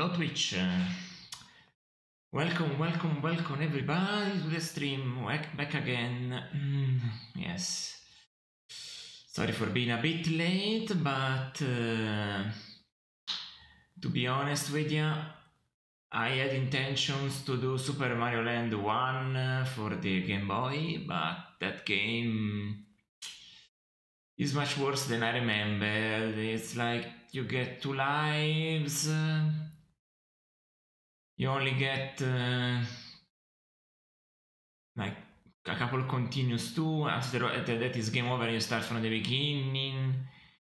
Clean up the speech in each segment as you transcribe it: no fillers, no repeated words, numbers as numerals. Hello Twitch. Welcome everybody to the stream. Back again. Yes. Sorry for being a bit late, but to be honest with you, I had intentions to do Super Mario Land 1 for the Game Boy, but that game is much worse than I remember. It's like you get 2 lives. You only get like a couple continues too. After that is game over, you start from the beginning.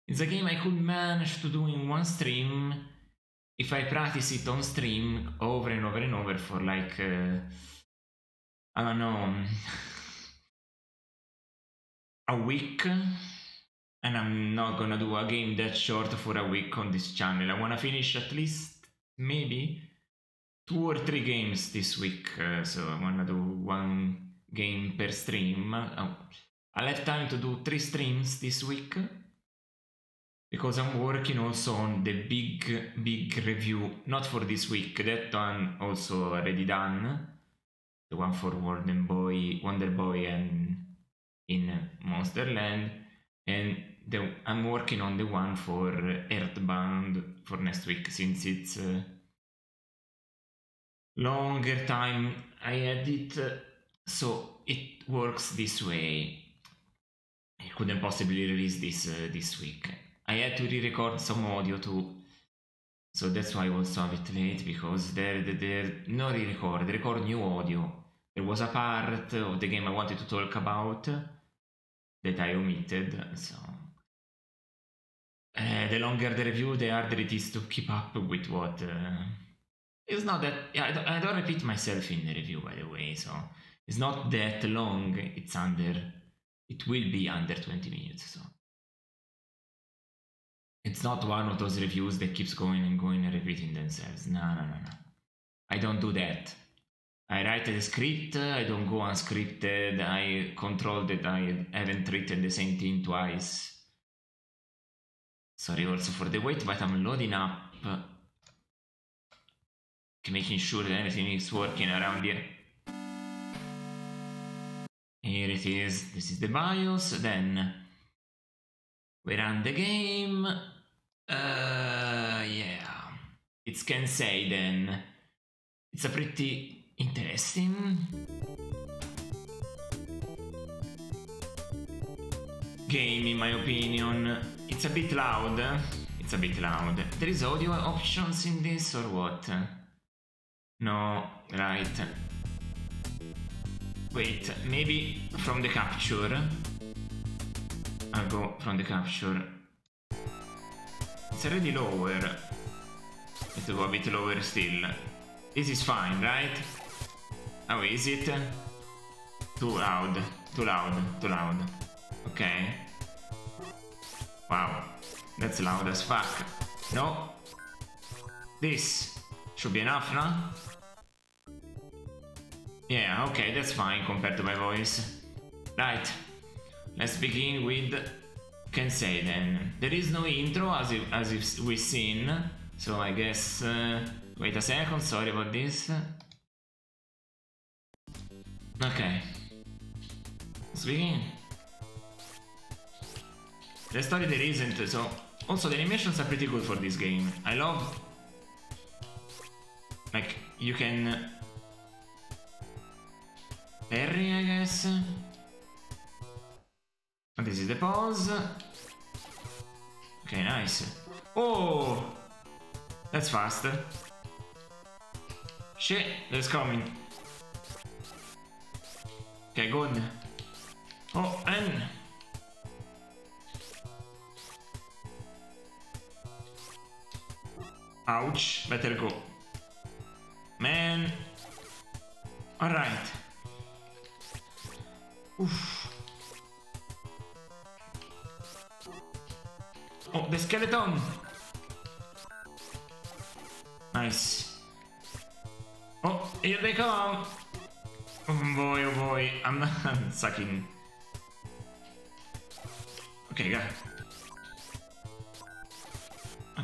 It's a game I could manage to do in one stream if I practice it on stream over and over and over for like, I don't know, a week. And I'm not gonna do a game that short for a week on this channel. I wanna finish at least maybe 2 or 3 games this week, so I wanna do 1 game per stream. I'll have time to do 3 streams this week because I'm working also on the big review, not for this week, that one also already done, the one for Wonder Boy and in Monsterland, and I'm working on the one for Earthbound for next week, since it's longer time I had it, so it works this way. I couldn't possibly release this this week. I had to re-record some audio too, so that's why I was a bit late, because there no re-record, record new audio. There was a part of the game I wanted to talk about that I omitted, so the longer the review, the harder it is to keep up with what. It's not that, yeah, I don't repeat myself in the review, by the way, so it's not that long. It's it will be under 20 minutes, so it's not one of those reviews that keeps going and going and repeating themselves. No. I don't do that. I write a script, I don't go unscripted, I control that I haven't written the same thing twice. Sorry also for the wait, but I'm loading up, making sure that everything is working around here. Here it is, this is the BIOS, then we run the game. Yeah, it's Kenseiden. It's a pretty interesting game, in my opinion. It's a bit loud. It's a bit loud. There is audio options in this or what? No, right. Wait, maybe from the capture. I'll go from the capture. It's already lower. Let's go a bit lower still. This is fine, right? How is it? Too loud. Okay. Wow, that's loud as fuck. No. This should be enough, no? Yeah, okay, that's fine compared to my voice. Right. Let's begin with Kenseiden. There is no intro, as if we've seen, so I guess... wait a second, sorry about this. Okay, let's begin. The story there isn't, so... Also, the animations are pretty good for this game. I love... Like, you can... parry, I guess? And this is the pause. Okay, nice. Oh! That's fast. Shit, that's coming. Okay, good. Oh, and... ouch, better go. Man. Alright. Oof. Oh, the skeleton. Nice. Oh, here they come. Oh boy, I'm sucking. Okay, go.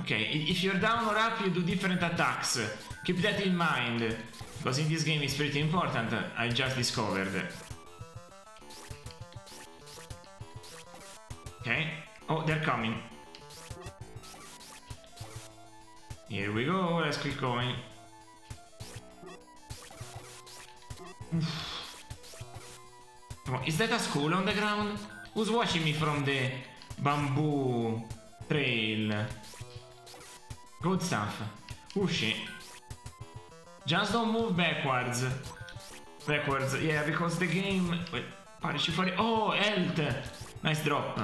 Okay, if you're down or up, you do different attacks. Keep that in mind, because in this game it's pretty important, I just discovered. Okay, oh, they're coming. Here we go, let's keep going. Oof. Oh, is that a school on the ground? Who's watching me from the bamboo trail? Good stuff. Oh shit. Just don't move backwards. Backwards, yeah, because the game... Wait, punish you for it. Oh, health! Nice drop.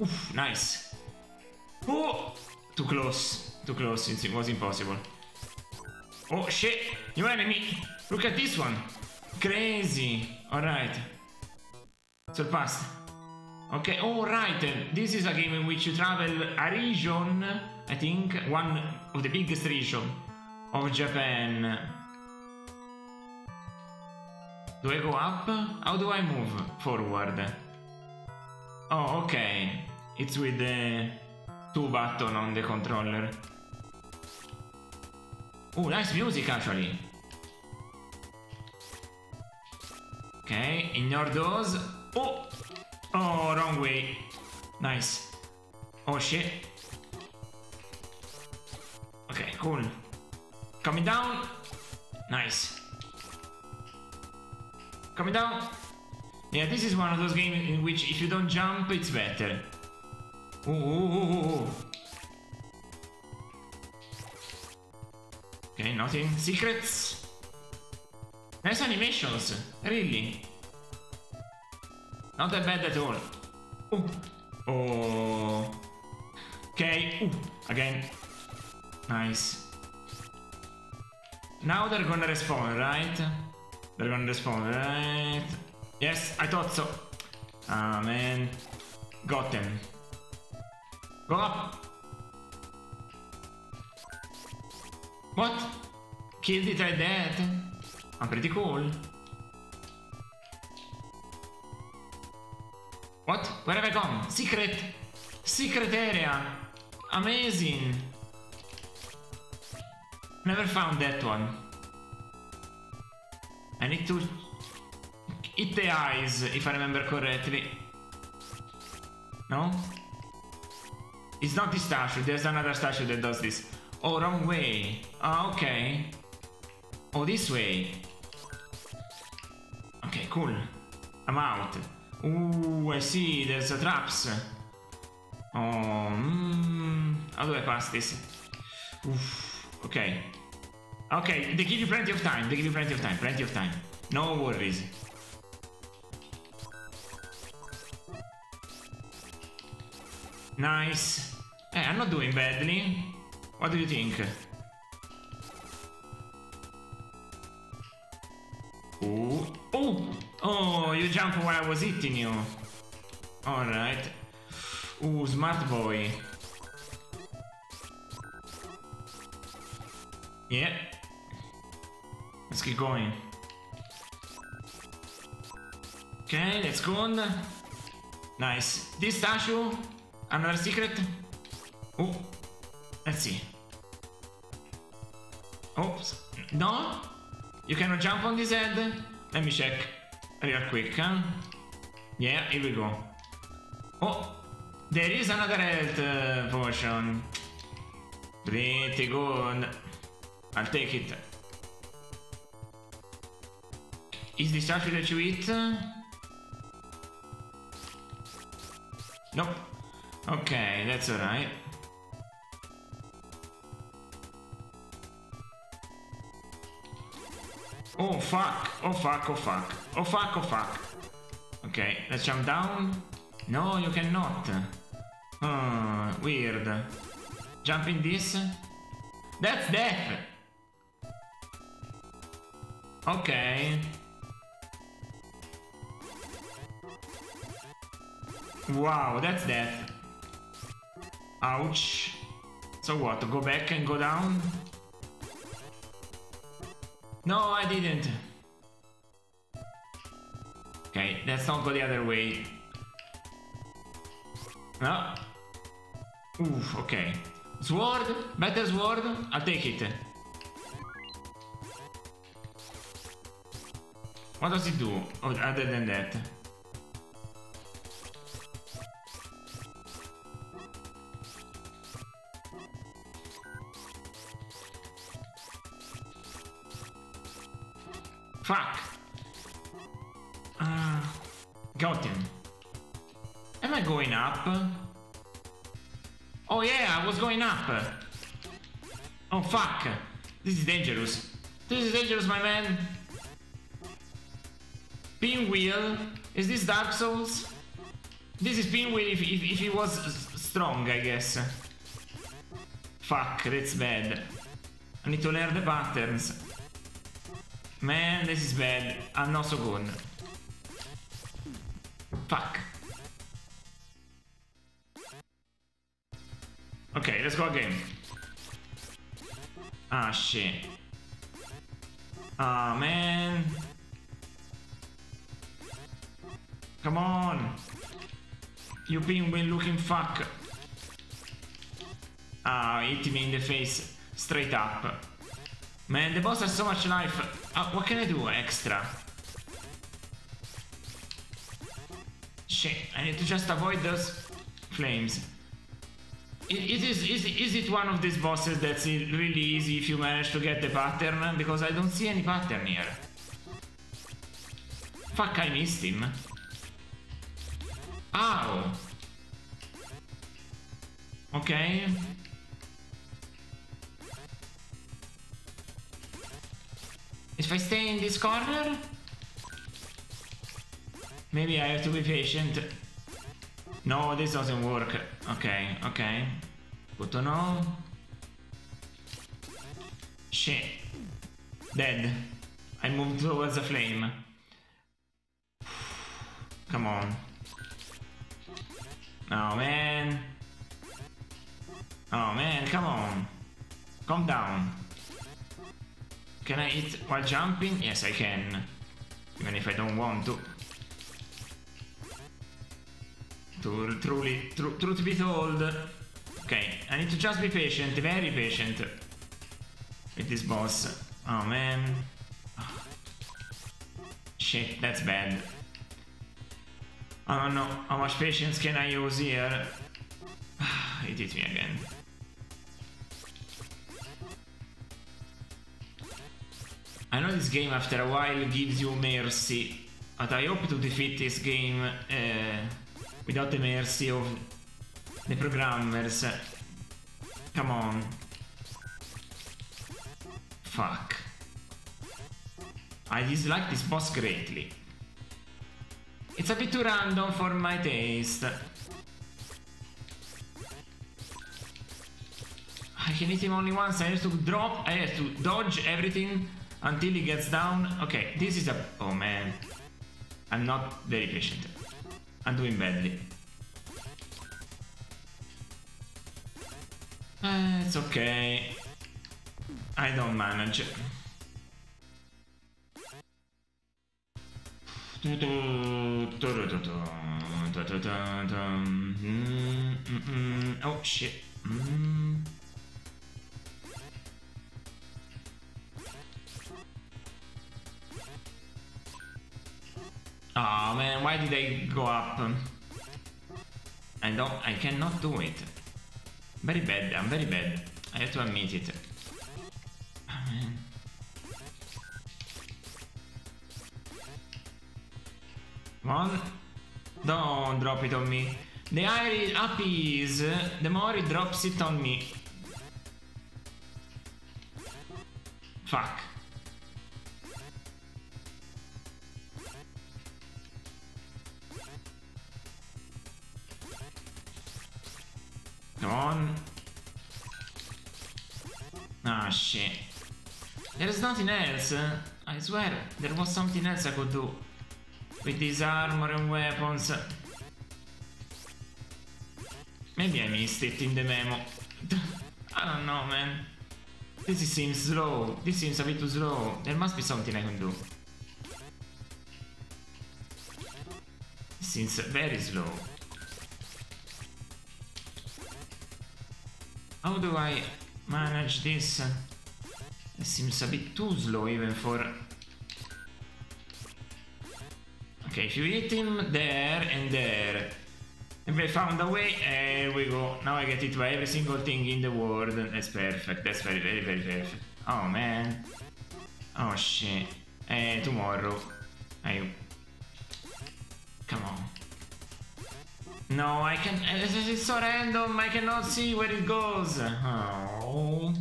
Oof, nice. Oh! Too close. Too close, it was impossible. Oh shit, new enemy! Look at this one! Crazy! Alright. Surpassed. Okay, oh right, this is a game in which you travel a region, I think, one of the biggest regions of Japan. Do I go up? How do I move forward? Oh, okay. It's with the two button on the controller. Oh, nice music actually. Okay, ignore those. Oh! Oh, wrong way. Nice. Oh shit. Okay, cool. Coming down. Nice. Coming down. Yeah, this is one of those games in which if you don't jump, it's better. Ooh, ooh, ooh, ooh. Okay, nothing. Secrets. Nice animations, really. Not that bad at all. Ooh. Oh. Okay. Ooh. Again. Nice. Now they're gonna respawn, right? They're gonna respawn, right? Yes, I thought so. Ah, man. Got them. Go up. What? Killed it like that? I'm pretty cool. What? Where have I gone? Secret! Secret area! Amazing! Never found that one. I need to hit the eyes, if I remember correctly. No? It's not this statue, there's another statue that does this. Oh, wrong way. Ah, okay. Oh, this way. Okay, cool. I'm out. Ooh, I see, there's a traps. Oh, how do I pass this? Oof, okay. Okay, they give you plenty of time, plenty of time. No worries. Nice. Hey, I'm not doing badly. What do you think? Ooh. Oh! Oh, you jumped while I was hitting you. Alright. Ooh, smart boy. Yeah. Let's keep going. Okay, let's go on. Nice. This statue. Another secret. Oh. Let's see. Oops. No? You cannot jump on this head? Let me check real quick, huh? Yeah, here we go. Oh, there is another health potion. Pretty good. I'll take it. Is this stuff that you eat? Nope. Okay, that's alright. Oh fuck, oh fuck, oh fuck, oh fuck, oh fuck. Okay, let's jump down. No, you cannot. Weird. Jump in this. That's death! Okay. Wow, that's death. Ouch. So what, go back and go down? No, I didn't. Okay, let's not go the other way. No. Oof, okay. Sword, better sword, I'll take it. What does it do other than that? Fuck! Got him. Am I going up? Oh yeah, I was going up! Oh fuck! This is dangerous. This is dangerous, my man! Pinwheel? Is this Dark Souls? This is Pinwheel if he was strong, I guess. Fuck, that's bad. I need to learn the patterns. Man, this is bad. I'm not so good. Fuck. Okay, let's go again. Ah, shit. Ah, man. Come on. You Pinwheel looking fuck. Ah, hit me in the face. Straight up. Man, the boss has so much life. What can I do extra? Shit, I need to just avoid those flames. Is it one of these bosses that's really easy if you manage to get the pattern? Because I don't see any pattern here. Fuck, I missed him. Ow! Okay. If I stay in this corner, maybe I have to be patient. No, this doesn't work. Okay, okay. Good to know. Shit. Dead. I moved towards the flame. Come on. Oh man. Oh man, come on. Calm down. Can I hit while jumping? Yes, I can. Even if I don't want to. Truth be told. Okay, I need to just be patient, very patient. With this boss. Oh man. Shit, that's bad. I don't know how much patience can I use here. It hit me again. I know this game after a while gives you mercy, but I hope to defeat this game without the mercy of the programmers. Come on. Fuck. I dislike this boss greatly. It's a bit too random for my taste. I can hit him only once, I have to drop, I have to dodge everything. Until he gets down. Okay, this is a... Oh man. I'm not very patient. I'm doing badly. It's okay. I don't manage. Oh shit. Oh man, why did I go up? I cannot do it. Very bad, I'm very bad. I have to admit it. Oh, man. Come on. Don't drop it on me. The higher it up is, the more it drops it on me. Fuck. Come on. Ah, shit. There's nothing else. I swear, there was something else I could do. With this armor and weapons. Maybe I missed it in the memo. I don't know, man. This seems slow. This seems a bit too slow. There must be something I can do. This seems very slow. How do I manage this? It seems a bit too slow even for... Okay, if you hit him there and there. And I found a way, there we go. Now I get hit by every single thing in the world. That's perfect, that's very, very, very perfect. Oh man. Oh shit. Tomorrow. I... Come on. No, I can't. It's so random, I cannot see where it goes. Oh.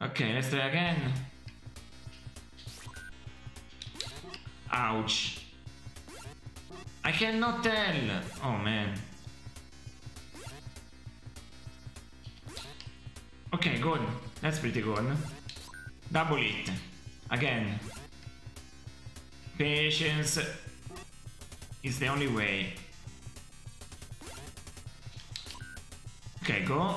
Okay, let's try again. Ouch. I cannot tell. Oh man. Okay, good. That's pretty good. Double it. Again. Patience is the only way. Okay, go.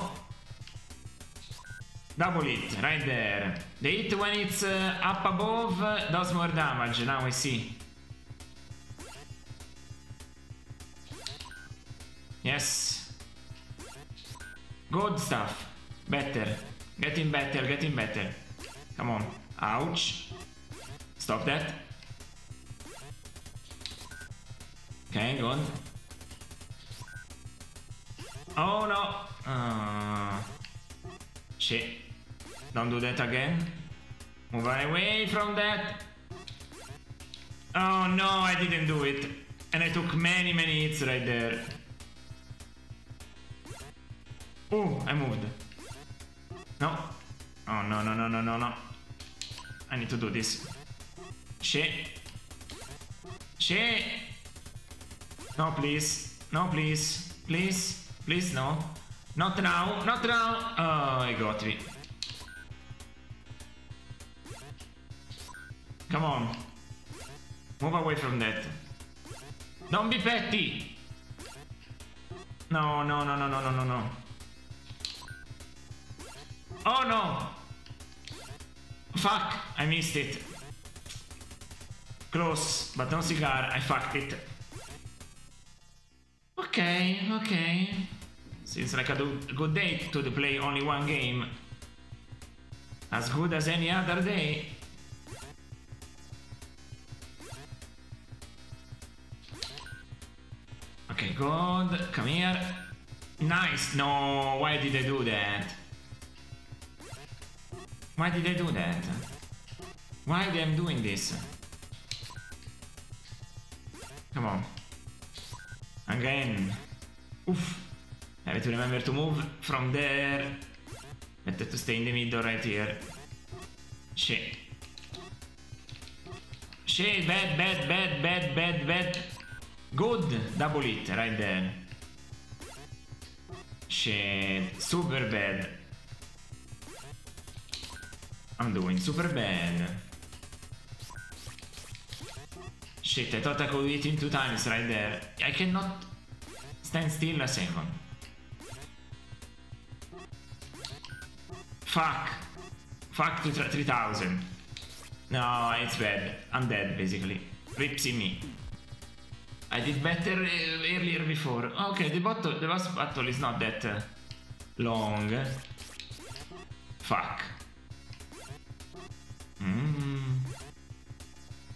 Double hit, right there. The hit when it's up above does more damage, now I see. Yes. Good stuff. Better. Getting better, getting better. Come on. Ouch. Stop that. Okay, good. Oh no! Shit. Don't do that again. Move away from that. Oh no, I didn't do it. And I took many, many hits right there. Oh, I moved. No. Oh no, no, no, no, no, no. I need to do this. Shit. Shit. No, please. No, please. Please. Please, no. Not now, not now. Oh, I got it. Come on. Move away from that. Don't be petty. No, no, no, no, no, no, no, no. Oh, no. Fuck, I missed it. Close, but no cigar, I fucked it. Okay, okay. Seems like a good day to play only one game. As good as any other day. Okay, good. Come here. Nice. No, why did I do that? Why did I do that? Why am I doing this? Come on. Again. Oof. I have to remember to move from there. Better to stay in the middle right here. Shit. Shit, bad, bad, bad, bad, bad, bad. Good. Double hit right there. Shit. Super bad. I'm doing super bad. Shit, I thought I could hit him 2 times right there. I cannot stand still a second. Fuck. Fuck to 3000. No, it's bad. I'm dead, basically. Ripsy me. I did better earlier before. Okay, the boss battle is not that long. Fuck.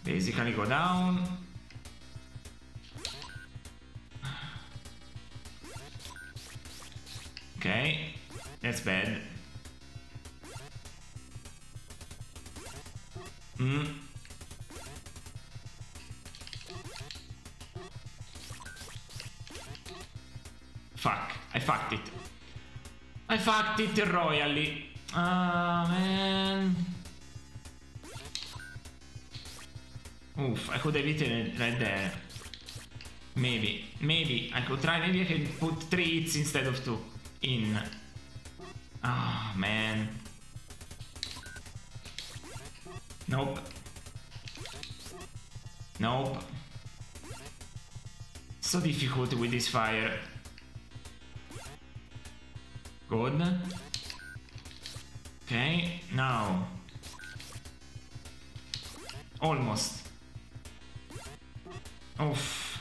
Basically go down. Okay, that's bad. Fuck, I fucked it. I fucked it royally. Ah, man. Oof, I could have eaten it right there. Maybe, maybe, I could try, maybe I can put 3 hits instead of 2 in. Ah, man. Nope. Nope. So difficult with this fire. Good. Okay, now. Almost. Oof.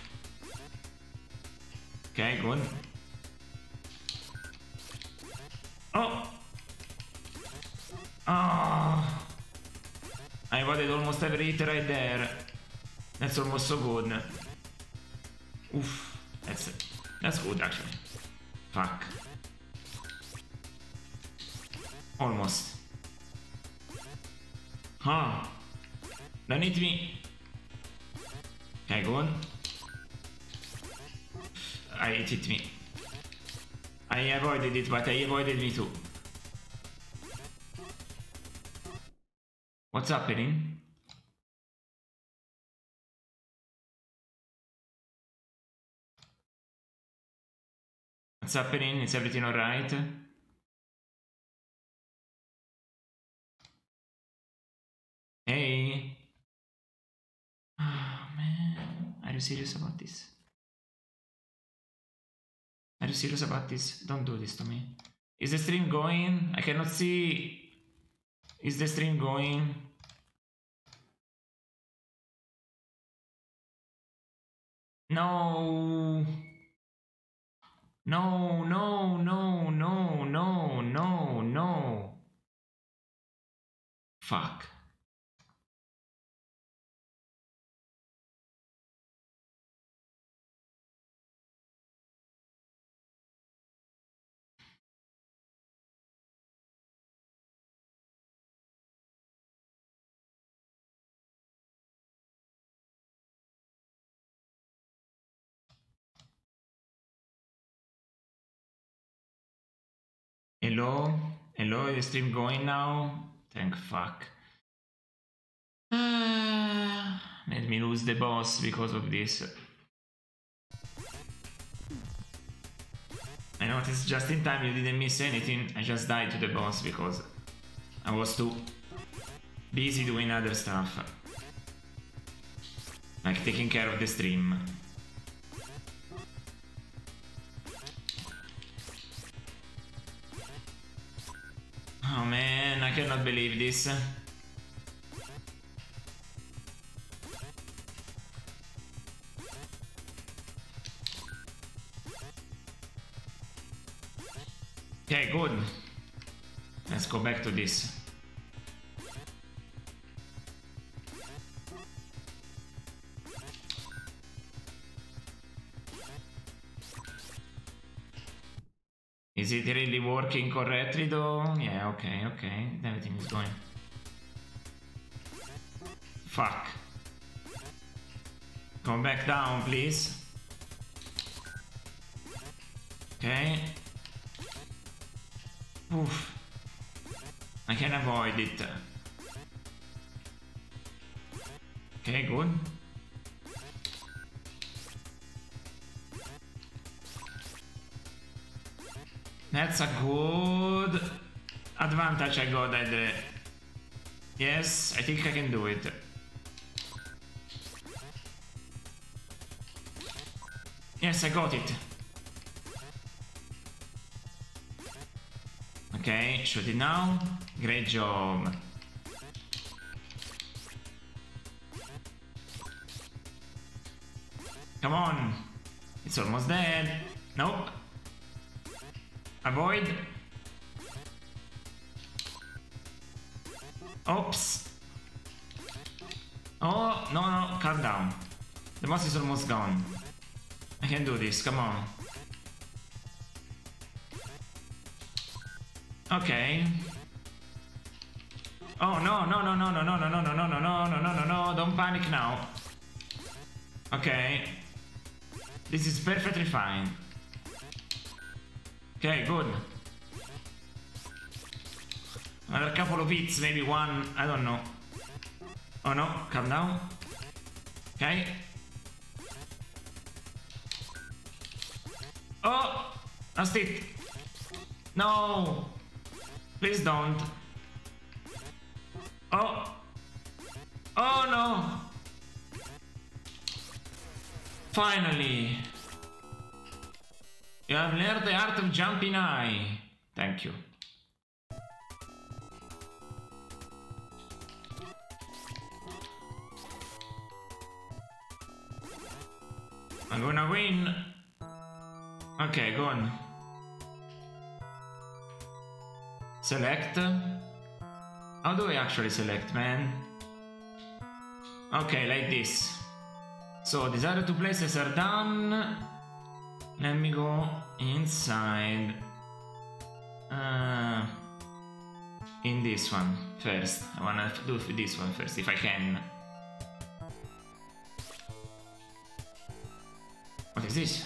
Okay, good. Ah, I avoided almost every hit right there. That's almost so good. Oof, that's good actually. Fuck. Almost. Huh. Don't hit me. Okay, go on. It hit me. I avoided it, but I avoided me too. What's happening? What's happening? Is everything alright? Hey. Ah, man. Are you serious about this? Are you serious about this? Don't do this to me. Is the stream going? I cannot see. Is the stream going? No. No, no, no, no, no, no, no. Fuck. Hello, hello, is the stream going now? Thank fuck. Made me lose the boss because of this. I noticed just in time you didn't miss anything. I just died to the boss because I was too busy doing other stuff. Like taking care of the stream. Oh man, I cannot believe this. Okay, good. Let's go back to this. Is it really working correctly though? Yeah, okay, okay. Everything is going. Fuck. Come back down, please. Okay. Oof. I can avoid it. Okay, good. That's a good advantage I got at the... Yes, I think I can do it. Yes, I got it. Okay, shoot it now. Great job. Come on. It's almost dead. Nope. Avoid. Oops. Oh, no, no, calm down. The boss is almost gone. I can do this, come on. Okay. Oh, no, no, no, no, no, no, no, no, no, no, no, no, no, no, no, don't panic now. Okay. This is perfectly fine. Okay, good. Another couple of hits, maybe one, I don't know. Oh no, calm down. Okay. Oh! That's it. No! Please don't. Oh! Oh no! Finally! You have learned the art of jumping high. Thank you. I'm gonna win. Okay, go on. Select. How do we actually select, man? Okay, like this. So these other two places are done. Let me go inside. In this one first. I wanna do this one first, if I can. What is this?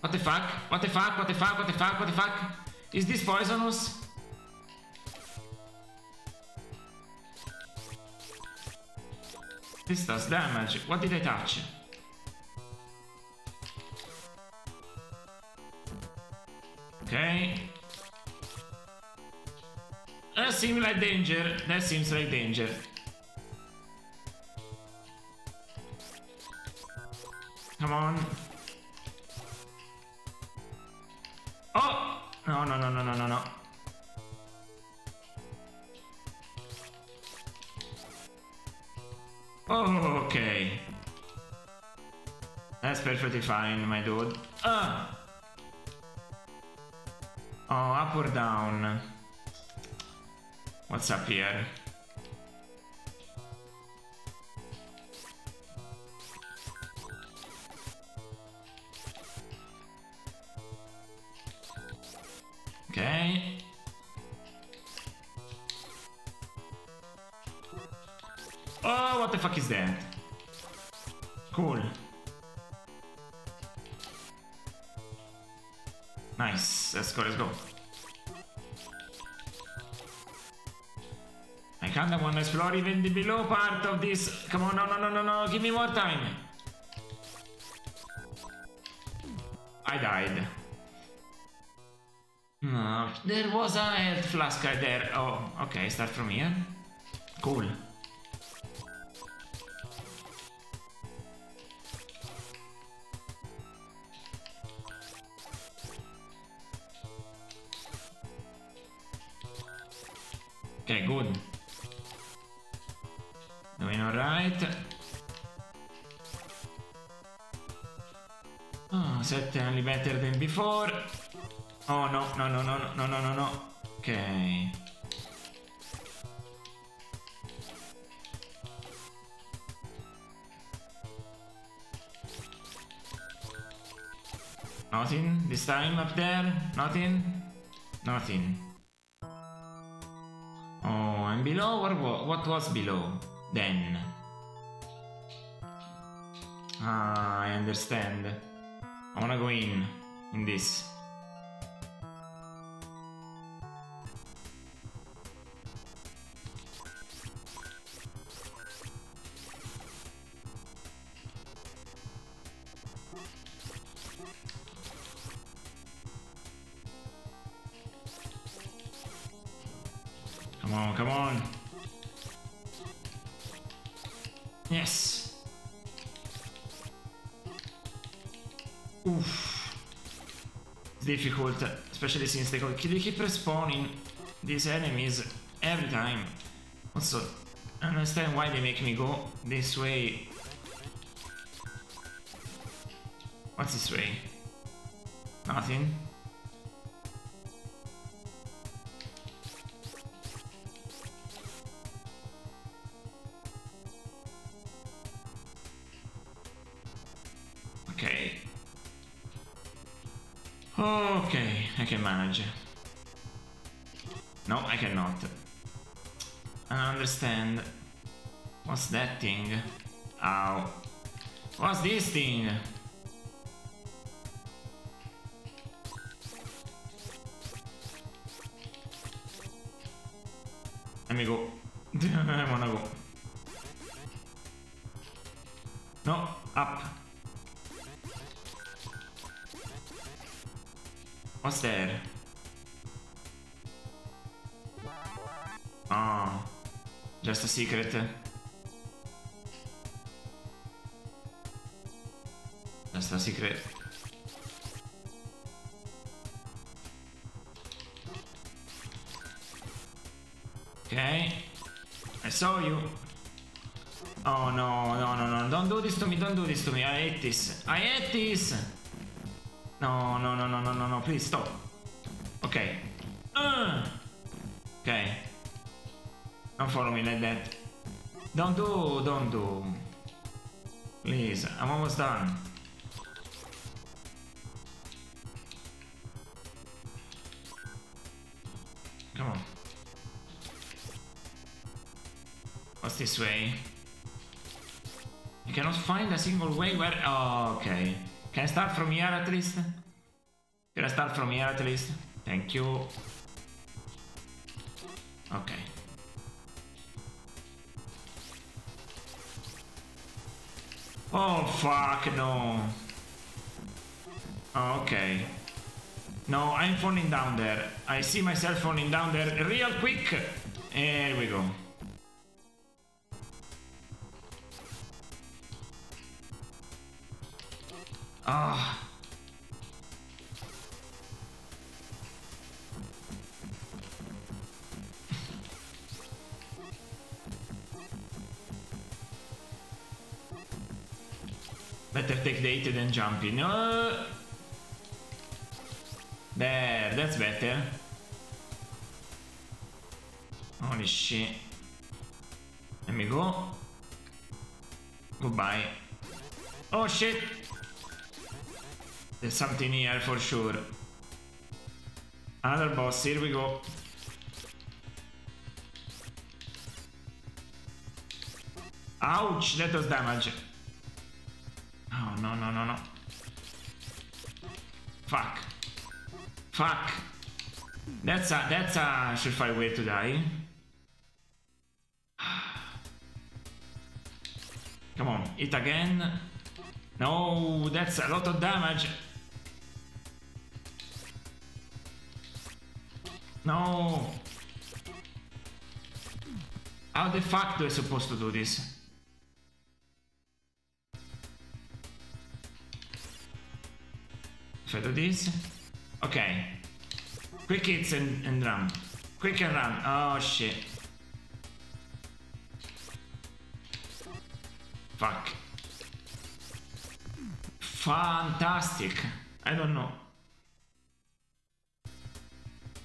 What the fuck? What the fuck? What the fuck? What the fuck? What the fuck? Is this poisonous? This does damage. What did I touch? Okay. That seems like danger. That seems like danger. Come on. Oh! No, no, no, no, no, no, no. Oh, okay. That's perfectly fine, my dude. Ah! Oh, up or down? What's up here? Okay. Oh, what the fuck is that? Cool. Nice. Let's go, let's go. I kinda wanna explore even the below part of this. Come on, no, no, no, no, no. Give me more time. I died. No, there was a health flask there. Oh, okay, start from here. Cool. Okay, good. Doing alright. Oh, certainly better than before. Oh no, no, no, no, no, no, no, no. Okay. Nothing this time up there? Nothing? Nothing. Oh, and below or what? What was below then? Ah, I understand. I wanna go in this. Come on. Yes. Oof. It's difficult, especially since they keep respawning these enemies every time. Also, I understand why they make me go this way. What's this way? Nothing. Okay, I can manage. No, I cannot. I don't understand. What's that thing? Ow. What's this thing? Let me go. I wanna go. No, up. What's there? Oh, just a secret. Just a secret. Okay, I saw you. Oh no, no, no, no, don't do this to me, don't do this to me. I hate this. I hate this. No, no, no, no, no, no, no, please stop. Okay. Okay. Don't follow me like that. Don't do. Please, I'm almost done. Come on. What's this way? You cannot find a single way where... Oh, okay. Can I start from here at least? Can I start from here at least? Thank you. Okay. Oh fuck, no. Okay. No, I'm falling down there. I see myself falling down there real quick. Here we go. Ah. Better take the hit than jumping. No. There, that's better. Holy shit. Let me go. Goodbye. Oh shit. There's something here for sure. Another boss, here we go. Ouch, that was damage. Oh no, no, no, no. Fuck. Fuck. That's a surefire way to die. Come on, hit again. No, that's a lot of damage. No. How the fuck do I supposed to do this? If I do this... Okay. Quick hits and run. Quick and run. Oh shit. Fuck. Fantastic. I don't know.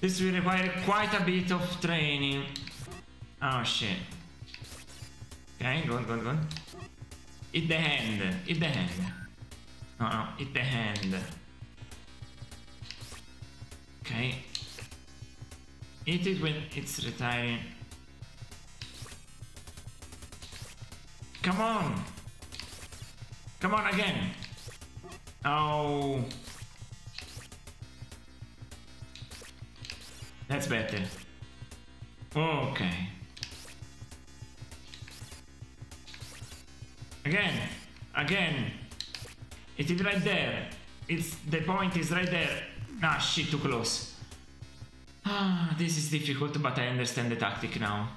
This will require quite a bit of training. Oh shit. Okay, go on, go on, go on. Hit the hand. Hit the hand. No, no, hit the hand. Okay. Hit it when it's retiring. Come on! Come on again! Oh! That's better. Okay. Again! Again! It is right there! It's... the point is right there! Ah, shit, too close. Ah, this is difficult, but I understand the tactic now.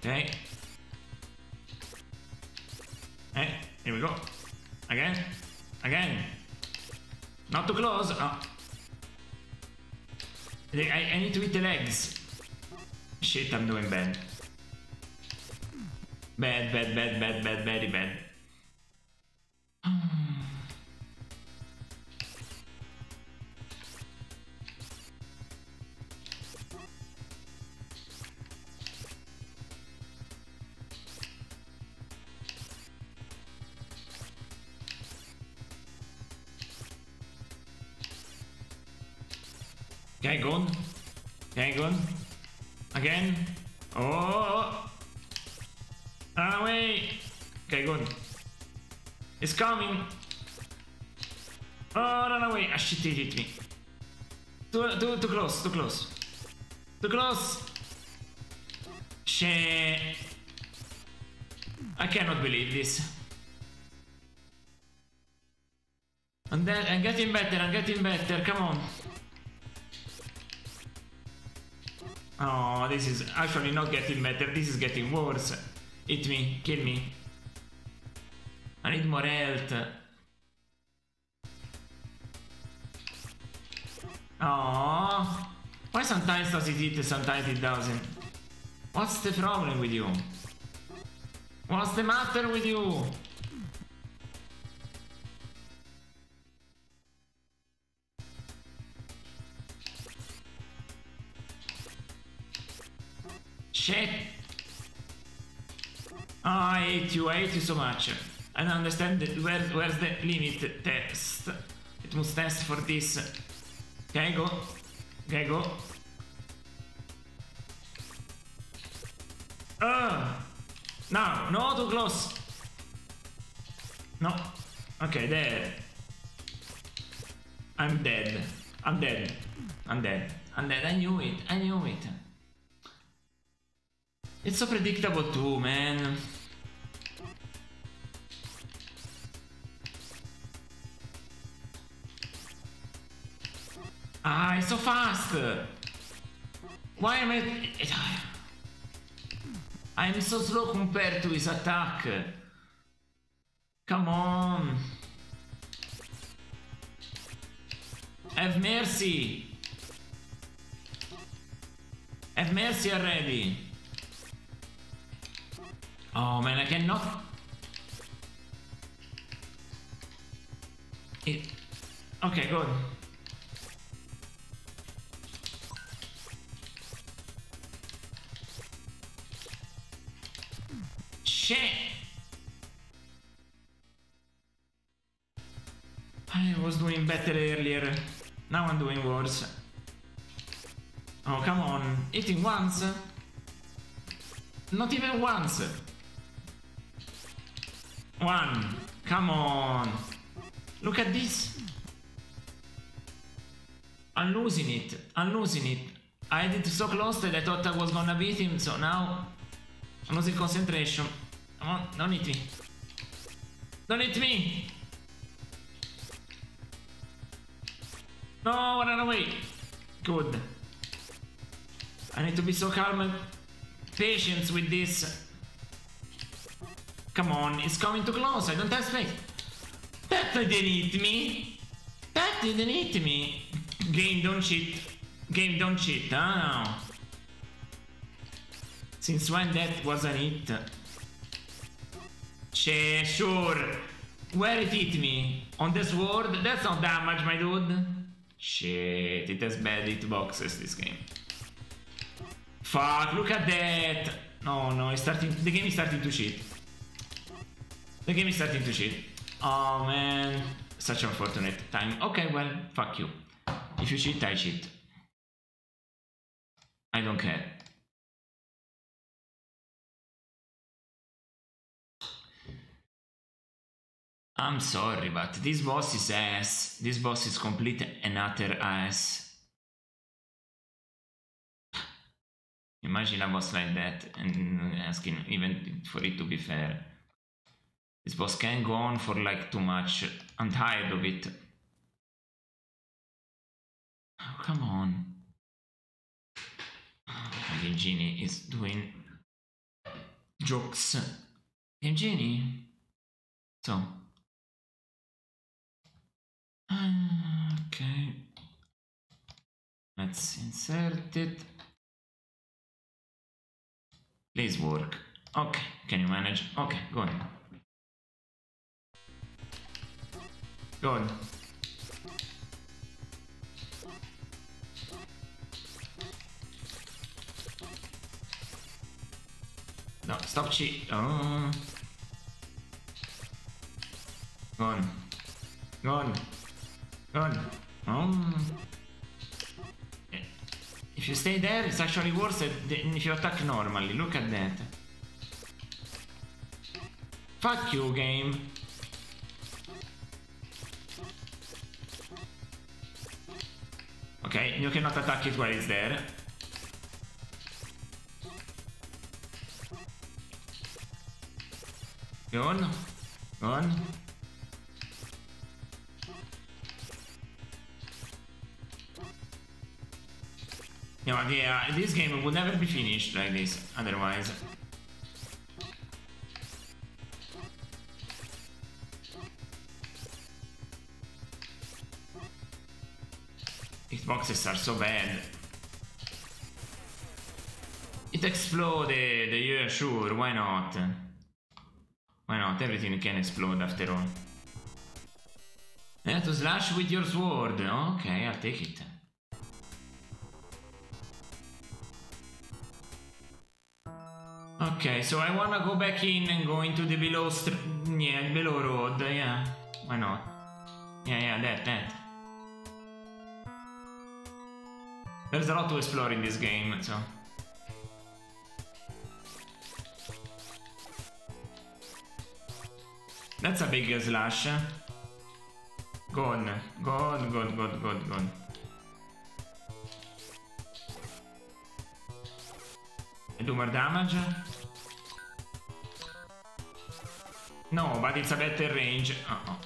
Okay. Hey, here we go. Again. Again. Not too close. Oh. I need to hit the legs. Shit, I'm doing bad. Bad, bad, bad, bad, bad, very bad. Okay, go on. Okay, go on. Again. Oh! Run away! Okay, go on. It's coming! Oh, run away! Ah, shit, it hit me. Too close, too close. Too close! Shit! I cannot believe this. And then, I'm getting better, come on. Oh, this is actually not getting better, this is getting worse. Hit me, kill me. I need more health. Aww. Why sometimes does it hit, sometimes it doesn't? What's the problem with you? What's the matter with you? Shit! I hate you so much. I don't understand that. Where's the limit test? It must test for this. Okay, go. Okay, go. No, no, too close. No. Okay, there. I'm dead. I'm dead. I'm dead. I'm dead. I knew it. I knew it. It's so predictable too, man. Ah, it's so fast. Why am I... I'm so slow compared to his attack. Come on. Have mercy. Have mercy already. Oh man, I cannot. Okay, good. Shit! I was doing better earlier. Now I'm doing worse. Oh, come on. Hitting once? Not even once. One. Come on. Look at this. I'm losing it. I'm losing it. I did so close that I thought I was gonna beat him, so now I'm losing concentration. Come on, don't hit me. Don't hit me! No, run away! Good. I need to be so calm and patient with this. Come on, it's coming too close, I don't have space. That didn't hit me! That didn't hit me! Game, don't cheat. Game, don't cheat, huh? No. Since when that wasn't it? Sure. Where it hit me? On the sword? That's not damage, my dude. Shit, it has bad hitboxes, this game. Fuck, look at that. No, no, it's starting. The game is starting to cheat. The game is starting to cheat. Oh man, such unfortunate time. Okay, well, fuck you. If you cheat, I cheat. I don't care. I'm sorry, but this boss is ass. This boss is complete and utter ass. Imagine a boss like that and asking even for it to be fair. This boss can go on for like too much. I'm tired of it. Oh, come on. Game Genie is doing jokes. Game Genie? So... okay, let's insert it. Please work. Okay, can you manage? Okay, go on. Go on. No, stop cheating. Oh. Go on. Go on. If you stay there, it's actually worse than if you attack normally. Look at that. Fuck you, game. Okay, you cannot attack it while it's there. Go on. Go on. Yeah, this game would never be finished like this, otherwise. Hitboxes are so bad. It exploded, yeah, sure, why not? Why not? Everything can explode after all. Yeah, to slash with your sword. Okay, I'll take it. Okay, so I wanna go back in and go into the below road, yeah. Why not? Yeah, that. There's a lot to explore in this game, so... That's a big slash. Gone. I do more damage? No, but it's a better range. Uh-oh.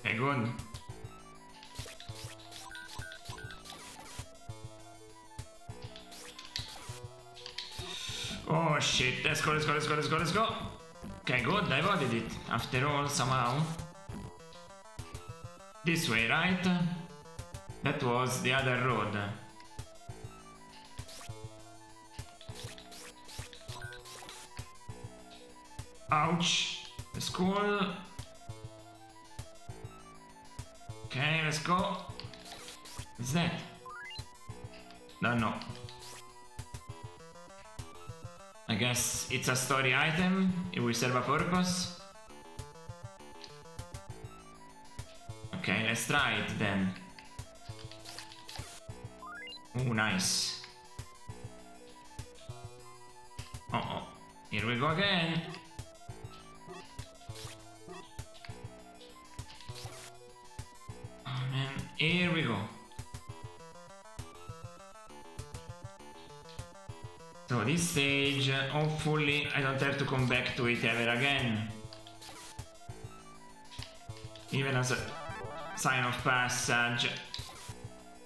Okay, good. Oh shit, let's go. Okay, good, I avoided it. After all, somehow. This way, right? That was the other road. Ouch. The school. Okay, let's go. What's that? Don't know. I guess it's a story item. It will serve a purpose. Okay, let's try it then. Oh, nice. Uh-oh. Here we go again. Oh, man. Here we go. So this stage, hopefully I don't have to come back to it ever again. Even as a sign of passage.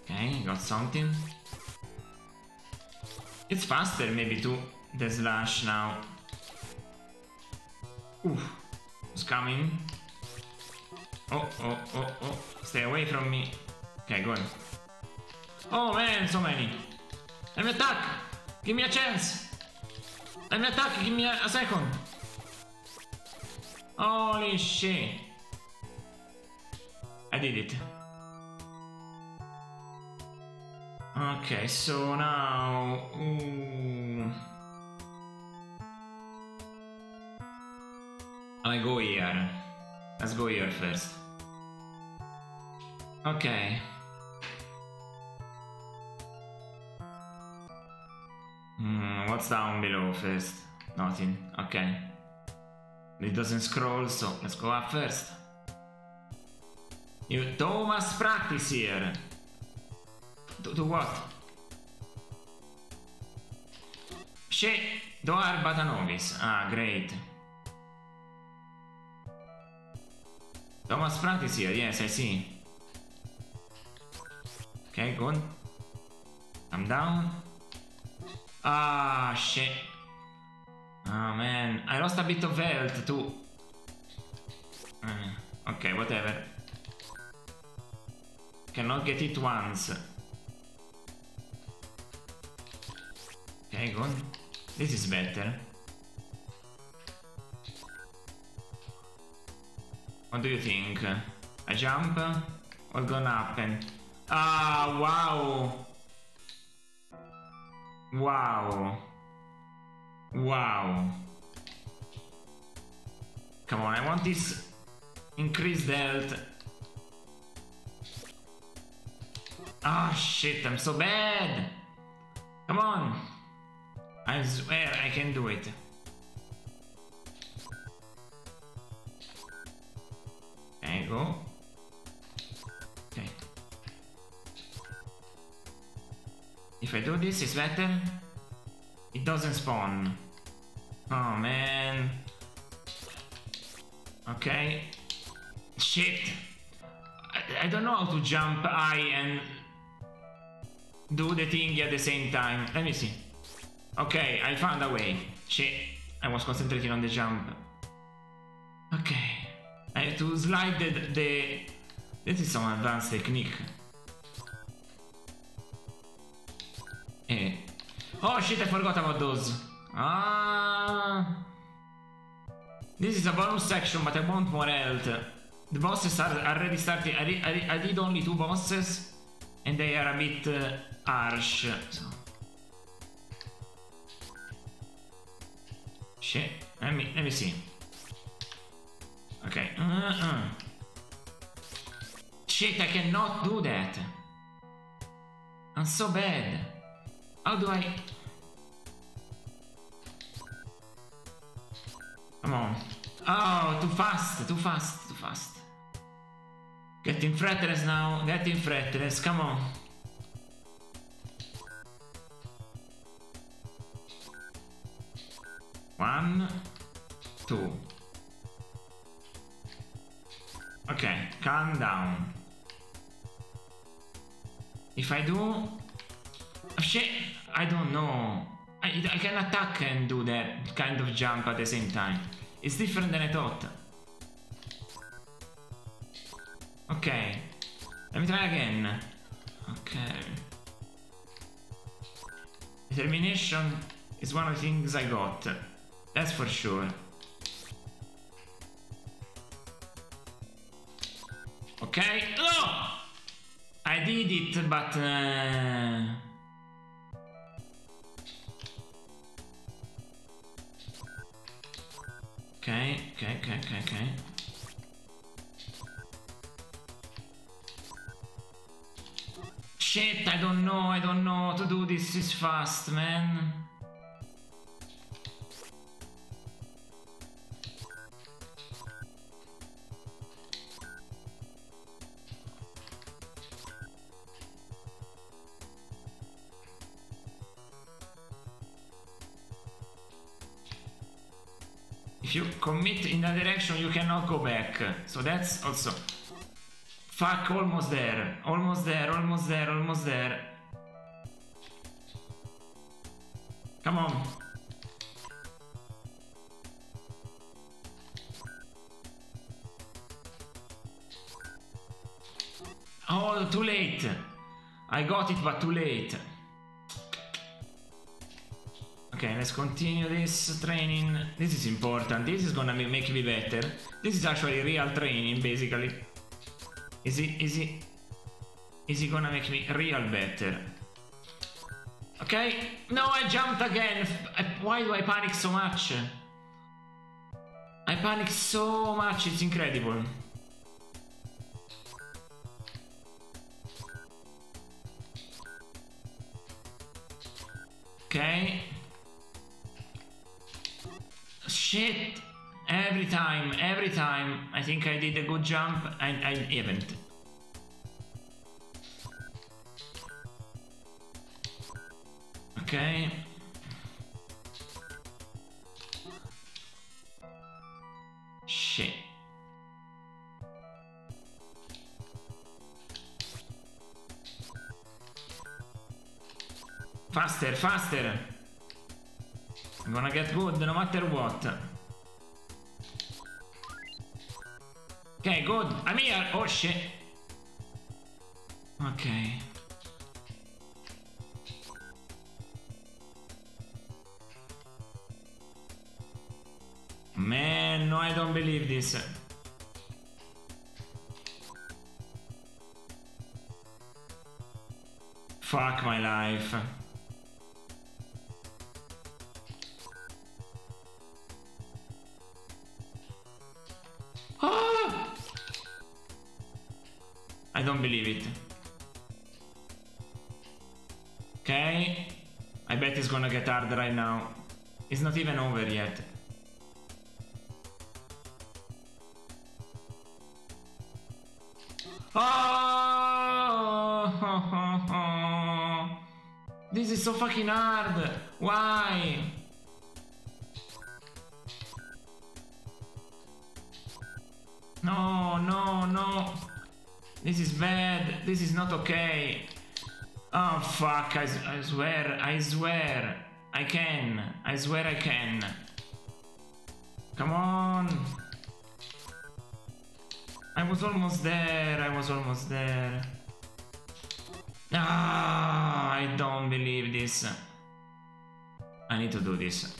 Okay, got something. It's faster maybe too, the slash now. Oof, it's coming. Oh, stay away from me. Okay, go on. Oh man, so many. Let me attack! Give me a chance! Let me attack, give me a second! Holy shit! I did it. Okay, so now... Ooh. I go here. Let's go here first. Okay. What's down below first? Nothing. Okay. It doesn't scroll, so let's go up first. You don't must practice here. Do what? Shit! Thou art but a novice. Ah, great. Thou must practice here. Yes, I see. Okay, good. I'm down. Ah, shit. Ah, man. I lost a bit of health, too. Okay, whatever. Cannot get it once. Okay, good. This is better. What do you think? A jump? What's gonna happen? Ah, wow! Wow. Come on, I want this increased health. Ah, shit, I'm so bad. Come on. I swear I can do it. There you go. If I do this, it's better. It doesn't spawn. Oh man. Okay. Shit. I don't know how to jump high and do the thing at the same time. Let me see. Okay, I found a way. Shit. I was concentrating on the jump. Okay. I have to slide the... This is some advanced technique. Oh shit, I forgot about those. Ah. This is a bonus section, but I want more health. The bosses are already starting. I did only 2 bosses, and they are a bit harsh. So. Shit. Let me see. Okay. Shit! I cannot do that. I'm so bad. How do I? Come on. Oh, too fast, too fast, too fast. Getting fretless now, getting fretless, come on. One, two. Okay, calm down. If I do... Oh, shit, I don't know. I can attack and do that kind of jump at the same time. It's different than I thought. Okay. Let me try again. Okay. Determination is one of the things I got. That's for sure. Okay. Oh! I did it, but... Okay. Shit, I don't know how to do this. This is fast, man. If you commit in that direction, you cannot go back. So that's also... Fuck, almost there. Almost there, almost there, almost there. Come on. Oh, too late. I got it, but too late. Okay, let's continue this training. This is important. This is gonna make me better. This is actually real training, basically. Is it gonna make me real better? Okay. No, I jumped again. Why do I panic so much? I panic so much. It's incredible. Okay. Shit! Every time, I think I did a good jump and I haven't. Okay. Shit. Faster, faster! I'm gonna get good no matter what. Okay, good. I'm here. Oh shit. Okay. Man, no, I don't believe this. Fuck my life. I don't believe it. Okay. I bet it's gonna get hard right now. It's not even over yet. Oh! This is so fucking hard. Why? No. This is bad. This is not okay. Oh fuck! I swear. I can. I swear I can. Come on. I was almost there. Ah! I don't believe this. I need to do this.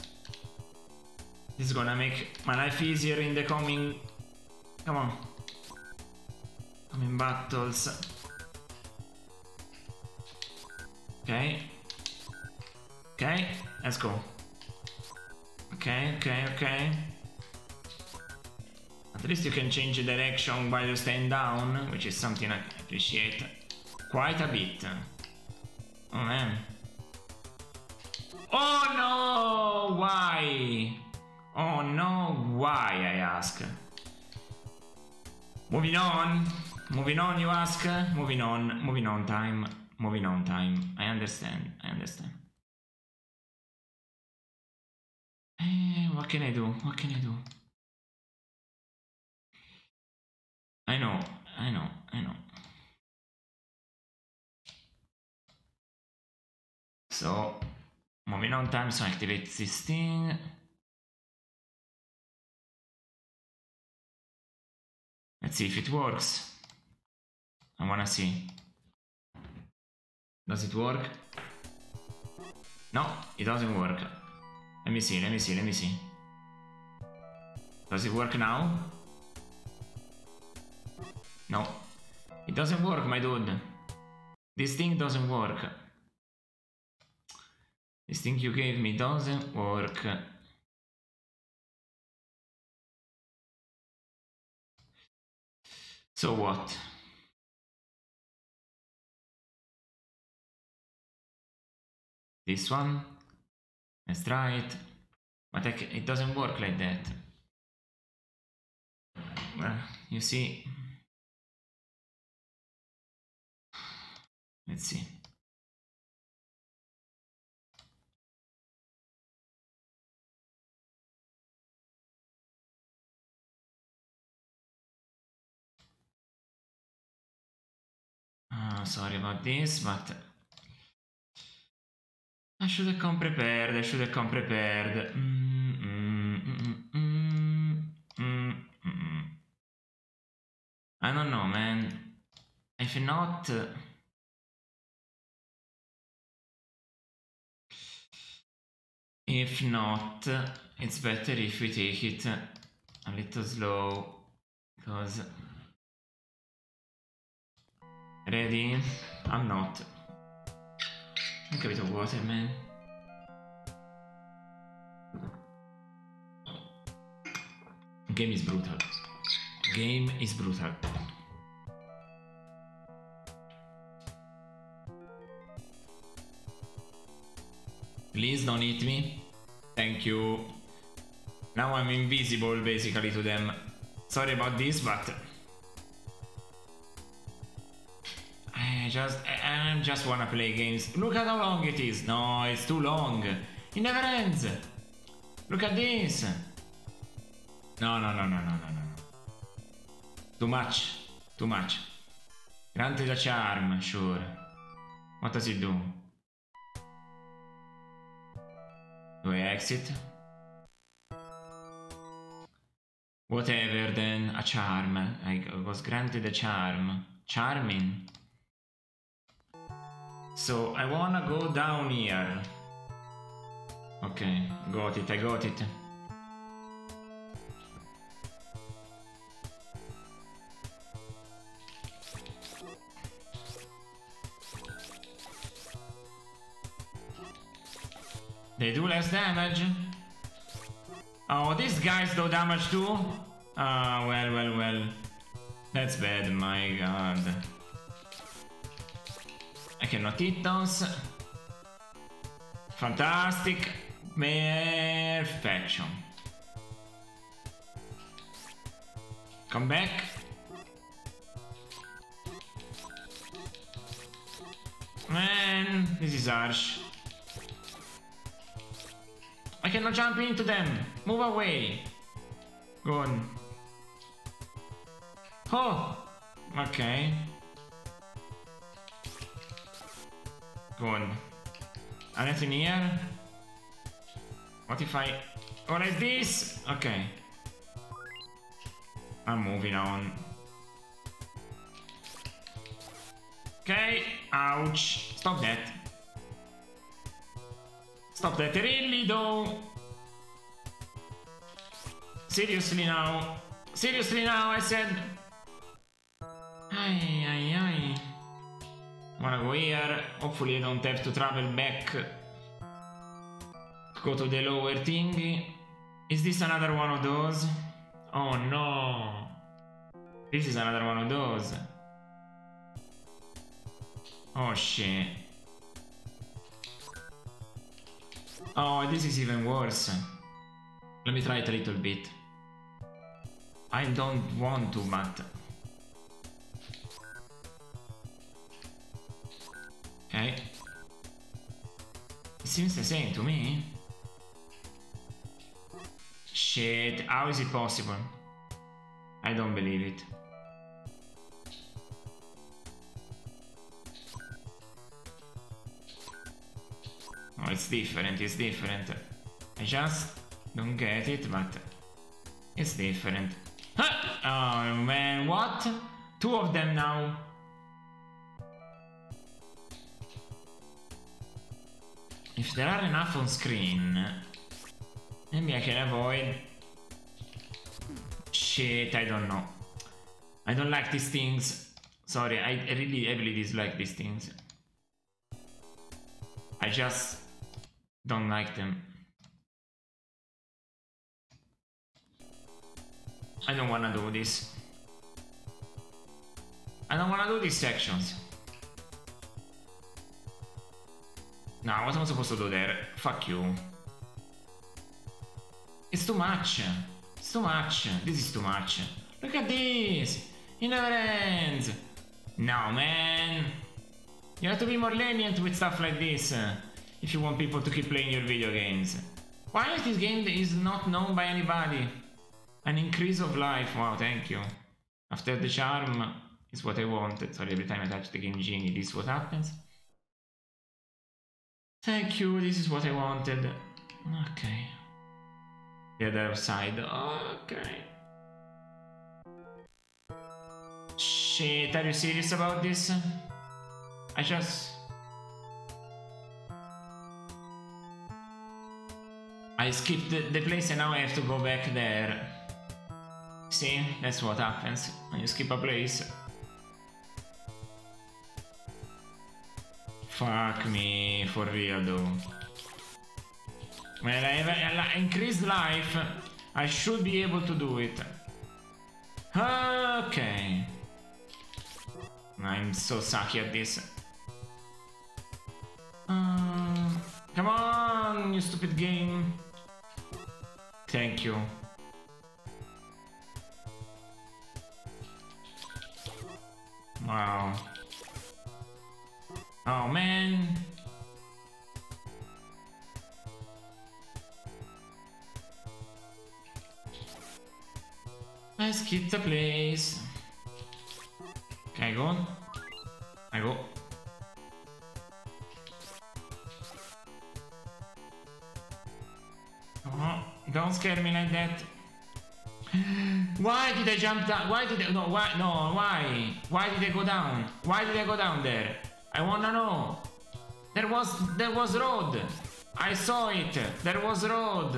This is gonna make my life easier in the coming... Come on. Coming battles. Okay. Okay, let's go. Okay, okay, okay. At least you can change the direction while you stand down, which is something I appreciate quite a bit. Oh man. Oh no, why? Oh no, why, I ask. Moving on. Moving on, you ask. Moving on. Moving on time. Moving on time. I understand. I understand. What can I do? What can I do? I know. I know. I know. So, moving on time, so activate this thing. Let's see if it works. I wanna see. Does it work? No, it doesn't work. Let me see, let me see, let me see. Does it work now? No. It doesn't work, my dude. This thing doesn't work. This thing you gave me doesn't work. So what? This one? Let's try it. But it doesn't work like that. Well, you see. Let's see. Sorry about this, but I should have come prepared. I should have come prepared. I don't know, man. If not, it's better if we take it a little slow, because. Ready? I'm not. Non capito Waterman. Game is brutal. Game is brutal. Please don't eat me. Thank you. Now I'm invisible basically to them. Sorry about this, but I just wanna play games. Look at how long it is. No, it's too long. It never ends. Look at this. No, no, no, no, no, no, no. Too much. Too much. Granted a charm, sure. What does it do? Do I exit? Whatever then, a charm. I was granted a charm. Charming. So, I wanna go down here. Okay, got it, I got it. They do less damage. Oh, these guys do damage too? Ah, well, well, well. That's bad, my god. I cannot eat those. Fantastic. Perfection. Come back. Man, this is harsh. I cannot jump into them. Move away. Go on. Oh, okay. Go on. Anything here? What if I... Oh, like this? Okay. I'm moving on. Okay. Ouch. Stop that. Stop that really though. Seriously now, I said. Ay, ay, ay. Wanna go here? Hopefully I don't have to travel back. Go to the lower thingy. Is this another one of those? Oh no. This is another one of those. Oh shit. Oh, this is even worse. Let me try it a little bit. I don't want to, but... Okay. It seems the same to me. Shit, how is it possible? I don't believe it. Oh, it's different, I just don't get it, but it's different. Ah! Oh man, what? Two of them now? If there are enough on screen, maybe I can avoid... Shit, I don't know. I don't like these things. Sorry, I really heavily dislike these things. I just... don't like them. I don't wanna do this. I don't wanna do these sections. Nah, what am I supposed to do there? Fuck you. It's too much. It's too much. This is too much. Look at this. It never ends. No, man. You have to be more lenient with stuff like this. If you want people to keep playing your video games. Why is this game that is not known by anybody? An increase of life, wow, thank you. After the charm is what I wanted. Sorry, every time I touch the game genie, this is what happens. Thank you, this is what I wanted. Okay. The other side, okay. Shit, are you serious about this? I just... I skipped the place and now I have to go back there. See? That's what happens when you skip a place. Fuck me, for real though. When I have increased life, I should be able to do it. Okay. I'm so sucky at this. Come on, you stupid game. Thank you. Wow. Oh man. I skipped the place. Can I go? I go. Oh, don't scare me like that. Why did I jump down? Why did I... No, why? No, why? Why did I go down? Why did I go down there? I wanna know. There was road. I saw it. There was road.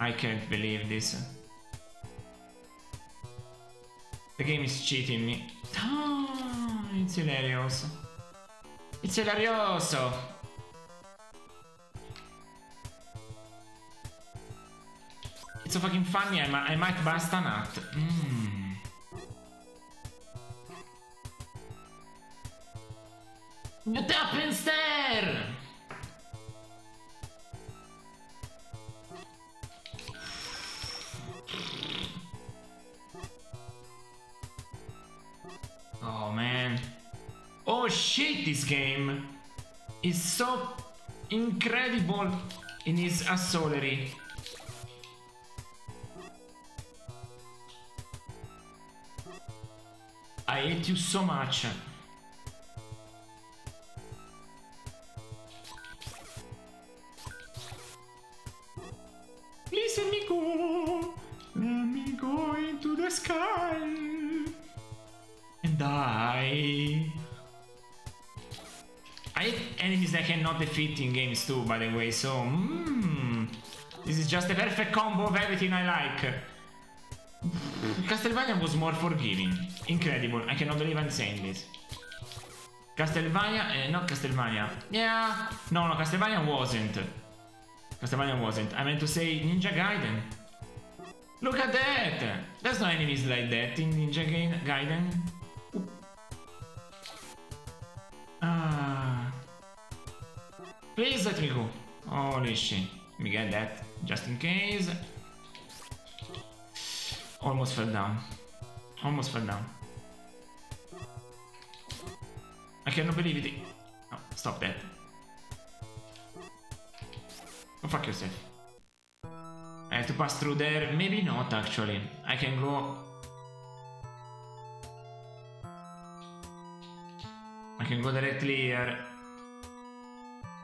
I can't believe this. The game is cheating me. Oh, it's hilarious. It's hilarioso. It's so fucking funny, I might bust a nut. What happens there? Oh man. Oh shit, this game is so incredible in its assolery. I hate you so much. Please let me go into the sky and die. I hate enemies I cannot defeat in games too, by the way, so This is just a perfect combo of everything I like. Castlevania was more forgiving. Incredible, I cannot believe I'm saying this. Castlevania, not Castlevania. Yeah, no, Castlevania wasn't. Castlevania wasn't. I meant to say Ninja Gaiden. Look at that! There's no enemies like that in Ninja Gaiden. Ah. Please let me go. Holy shit. Let me get that, just in case. Almost fell down. Almost fell down. I cannot believe it. Oh, stop that. Oh, fuck yourself. I have to pass through there. Maybe not, actually. I can go... I can go directly here.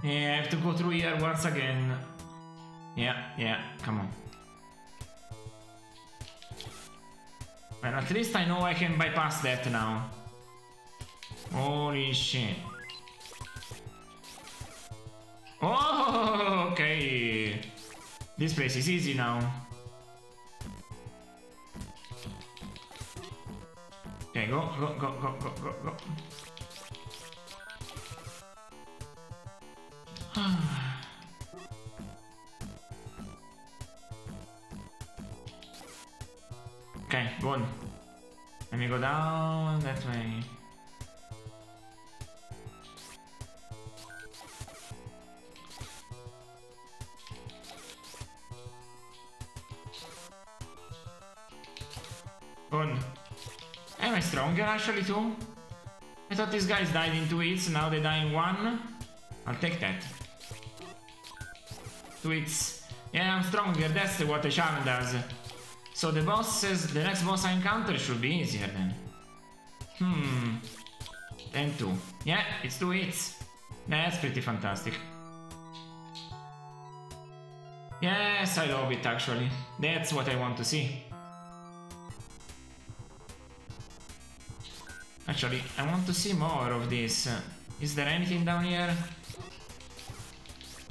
Yeah, I have to go through here once again. Yeah, come on. Well, at least I know I can bypass that now. Holy shit. Oh, okay. This place is easy now. Okay, go. Okay, go on. Let me go down that way. On. Am I stronger actually too? I thought these guys died in 2 hits, now they die in 1. I'll take that. 2 hits. Yeah, I'm stronger, that's what the charm does. So the bosses, the next boss I encounter should be easier then. 10-2. Yeah, it's 2 hits. That's pretty fantastic. Yes, I love it actually. That's what I want to see. Actually, I want to see more of this. Is there anything down here?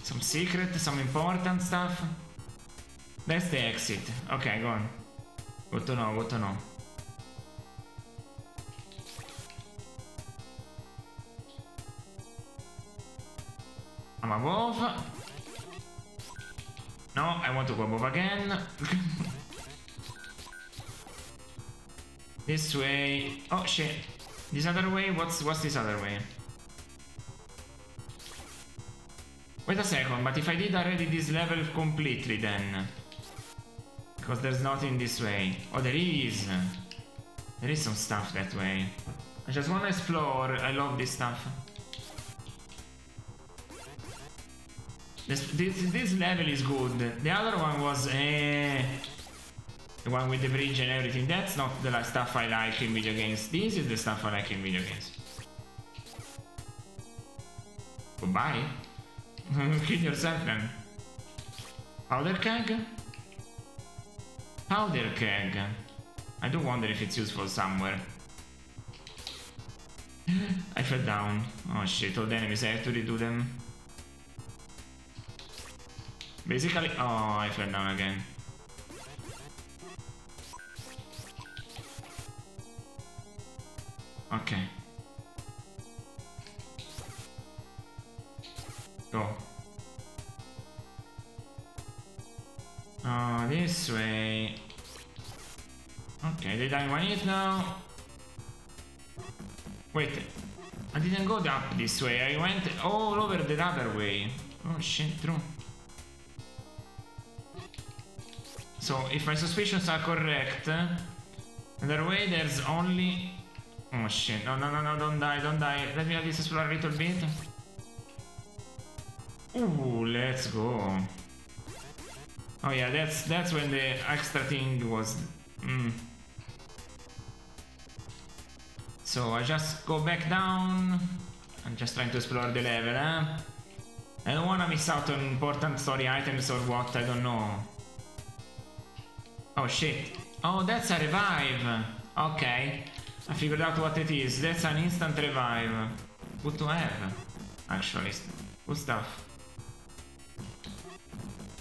Some secret, some important stuff? That's the exit. Okay, go on. Good to know, good to know. I'm above. No, I want to go above again. This way. Oh, shit. This other way? What's this other way? Wait a second, but if I did already this level completely then... Because there's nothing this way. Oh, there is! There is some stuff that way. I just wanna explore, I love this stuff. This level is good. The other one was... The one with the bridge and everything, that's not the stuff I like in video games. This is the stuff I like in video games. Goodbye. Kill yourself then. Powder keg? Powder keg. I do wonder if it's useful somewhere. I fell down. Oh shit, all the enemies, I have to redo them. Basically... Oh, I fell down again. Okay. Go. Oh, this way. Okay, they die 1 hit now. Wait, I didn't go up this way, I went all over the other way. Oh shit, true. So, if my suspicions are correct, the way there's only... Oh shit, no, don't die. Let me at least explore a little bit. Ooh, let's go. Oh yeah, that's when the extra thing was... So, I just go back down. I'm just trying to explore the level, eh? I don't wanna miss out on important story items or what, I don't know. Oh shit. Oh, that's a revive. Okay. I figured out what it is. That's an instant revive. Good to have, actually. Good stuff.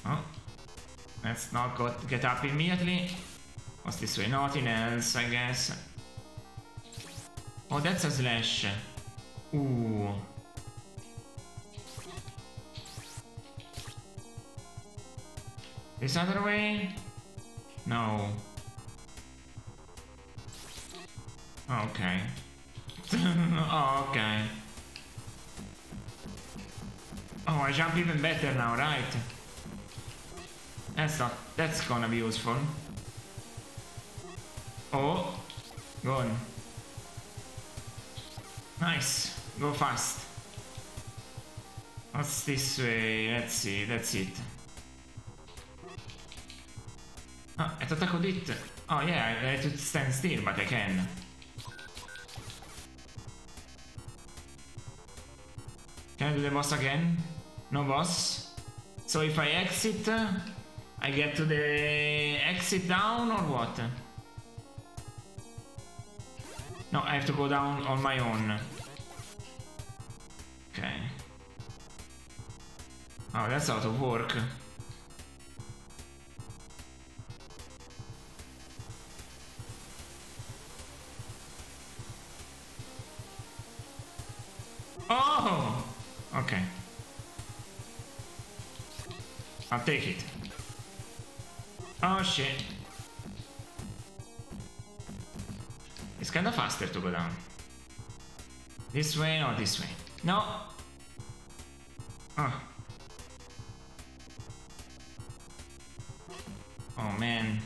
Oh, Let's not get up immediately. Was this way? Nothing else, I guess. Oh, that's a slash. Ooh. This other way? No. Okay. Oh, okay. Oh, I jump even better now, right? That's not... that's gonna be useful. Oh. Gone. Nice. Go fast. What's this way? Let's see. That's it. Ah, I thought I could hit. Oh yeah, I had to stand still, but I can. Can I do the boss again? No boss? So if I exit, I get to the exit down or what? No, I have to go down on my own. Okay. Oh, that's out of work. Oh! Okay. I'll take it. Oh shit. It's kinda faster to go down. This way or this way? No! Oh. Oh man.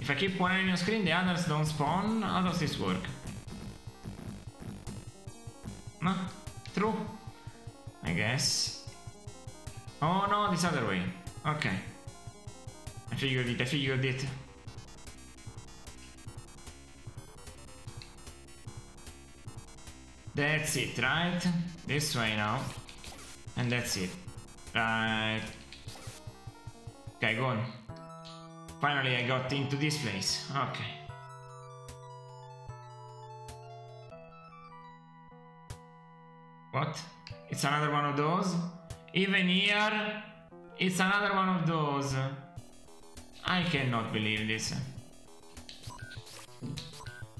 If I keep one enemy on screen, the others don't spawn. How does this work? No. True. I guess. Oh no, this other way. Okay. I figured it, I figured it. That's it, right? This way now. And that's it. Right. Okay, go on. Finally, I got into this place. Okay. What? It's another one of those? Even here, it's another one of those. I cannot believe this.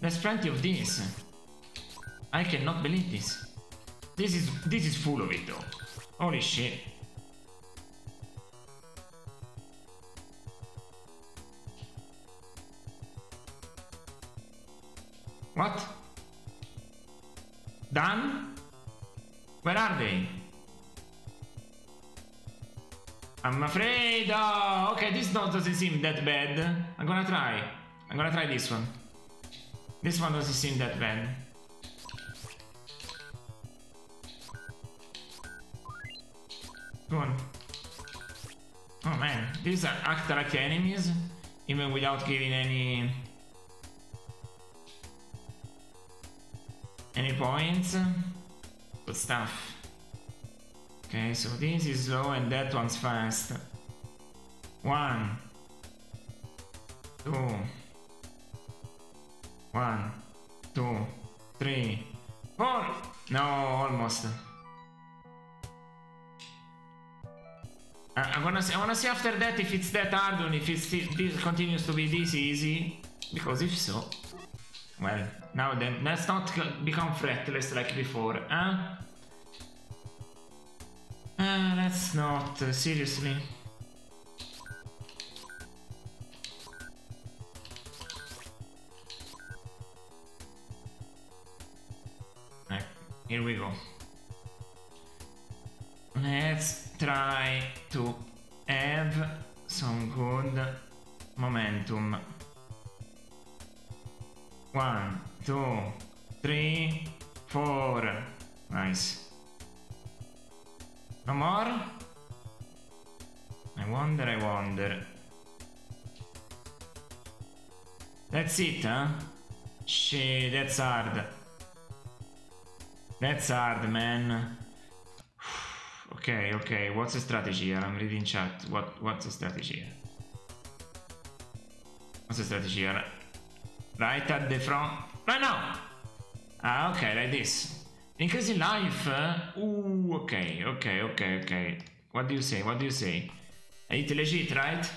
There's plenty of these. I cannot believe this. This is full of it though. Holy shit. What? Done? Where are they? I'm afraid. Oh, okay, this doesn't seem that bad. I'm gonna try. I'm gonna try this one. This one doesn't seem that bad. Go on. Oh man, these are act like enemies, even without giving any points. Good stuff. Okay, so this is slow and that one's fast. 1, 2, 1, 2, 3, 4. No, almost. I wanna see after that if it's that hard and if it still continues to be this easy. Because if so, well, now then, let's not become fretless like before, huh? Let's not, seriously. Right, here we go. Let's try to have some good momentum. 1, 2, 3, 4. Nice. No more? I wonder. That's it, huh? Shit, that's hard. That's hard, man. Okay, what's the strategy here? I'm reading chat. What's the strategy here? What's the strategy here? Right at the front. Right now! Ah, okay, like this. Increasing life. Ooh, okay. What do you say? I hit legit, right?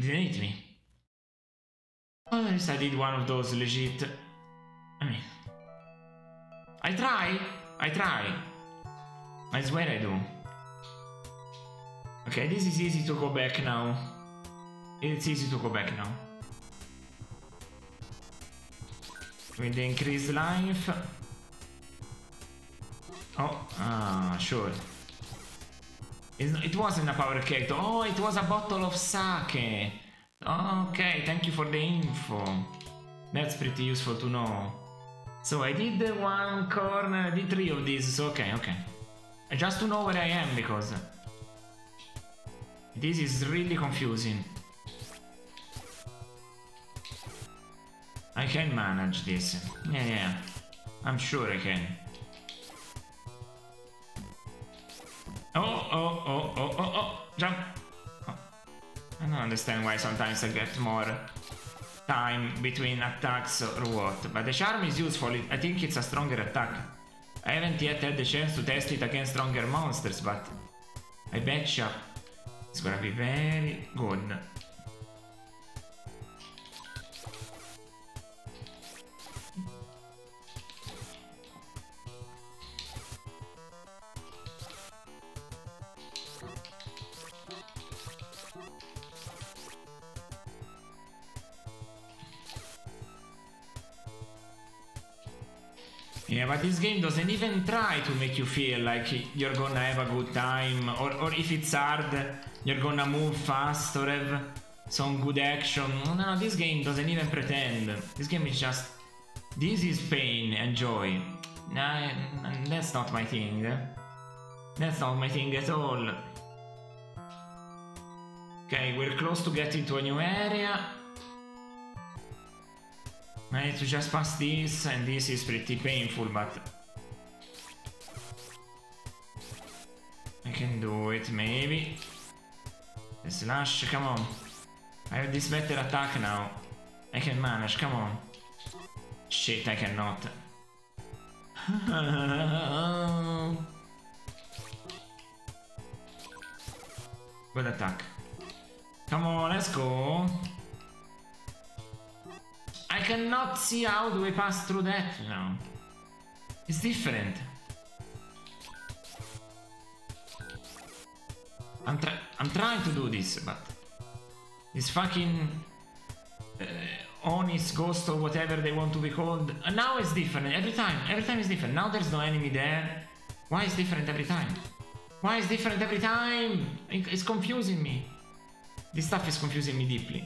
didn't hit me. Well, at least I did one of those legit... I mean... I try! I swear I do. Okay, this is easy to go back now. It's easy to go back now. With the increased life... Oh, sure. It wasn't a power cake. Oh, it was a bottle of sake. Okay, thank you for the info. That's pretty useful to know. So I did the one corner, I did three of these, so okay. Just to know where I am, because this is really confusing. I can manage this. Yeah, I'm sure I can. Oh, jump! Oh. I don't understand why sometimes I get more time between attacks or what, but the charm is useful, I think it's a stronger attack. I haven't yet had the chance to test it against stronger monsters, but I betcha it's gonna be very good. Yeah, but this game doesn't even try to make you feel like you're gonna have a good time, or if it's hard, you're gonna move fast or have some good action. No, this game doesn't even pretend. This game is just... This is pain and joy. Nah, that's not my thing. That's not my thing at all. Okay, we're close to getting to a new area. I need to just pass this, and this is pretty painful, but... I can do it, maybe. The slash, come on. I have this better attack now. I can manage, come on. Shit, I cannot. Good attack. Come on, let's go. I cannot see how do we pass through that now. It's different. I'm trying to do this, but this fucking Onis ghost or whatever they want to be called. Now it's different every time is different. Now there's no enemy there. Why is different every time? Why is different every time? It's confusing me. This stuff is confusing me deeply.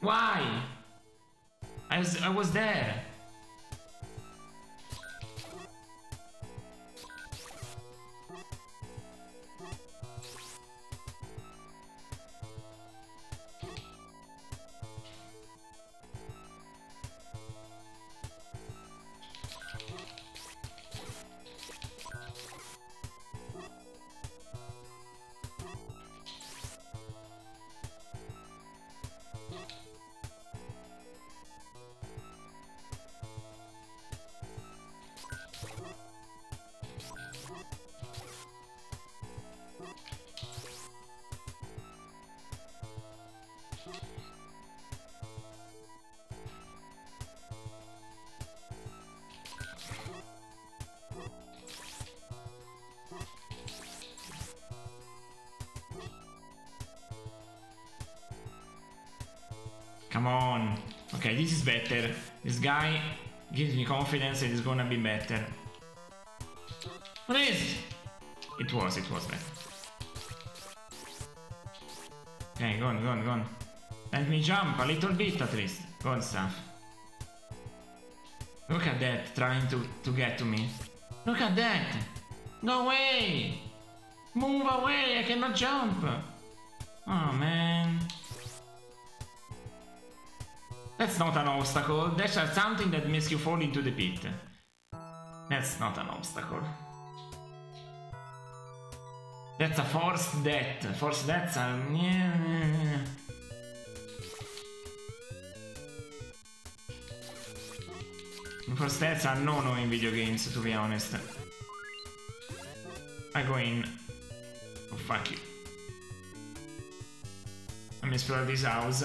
Why? I was there. Come on. Okay, this is better. This guy gives me confidence and it's gonna be better. What is it? It was better. Okay, go on. Let me jump a little bit at least. Good stuff. Look at that, trying to get to me. Look at that! Go away! Move away, I cannot jump! Oh man. That's not an obstacle, that's just something that makes you fall into the pit. That's not an obstacle. That's a forced death. Forced death's a... Yeah. 4 stats are no-no in video games, to be honest. I go in. Oh, fuck you. Let me explore this house.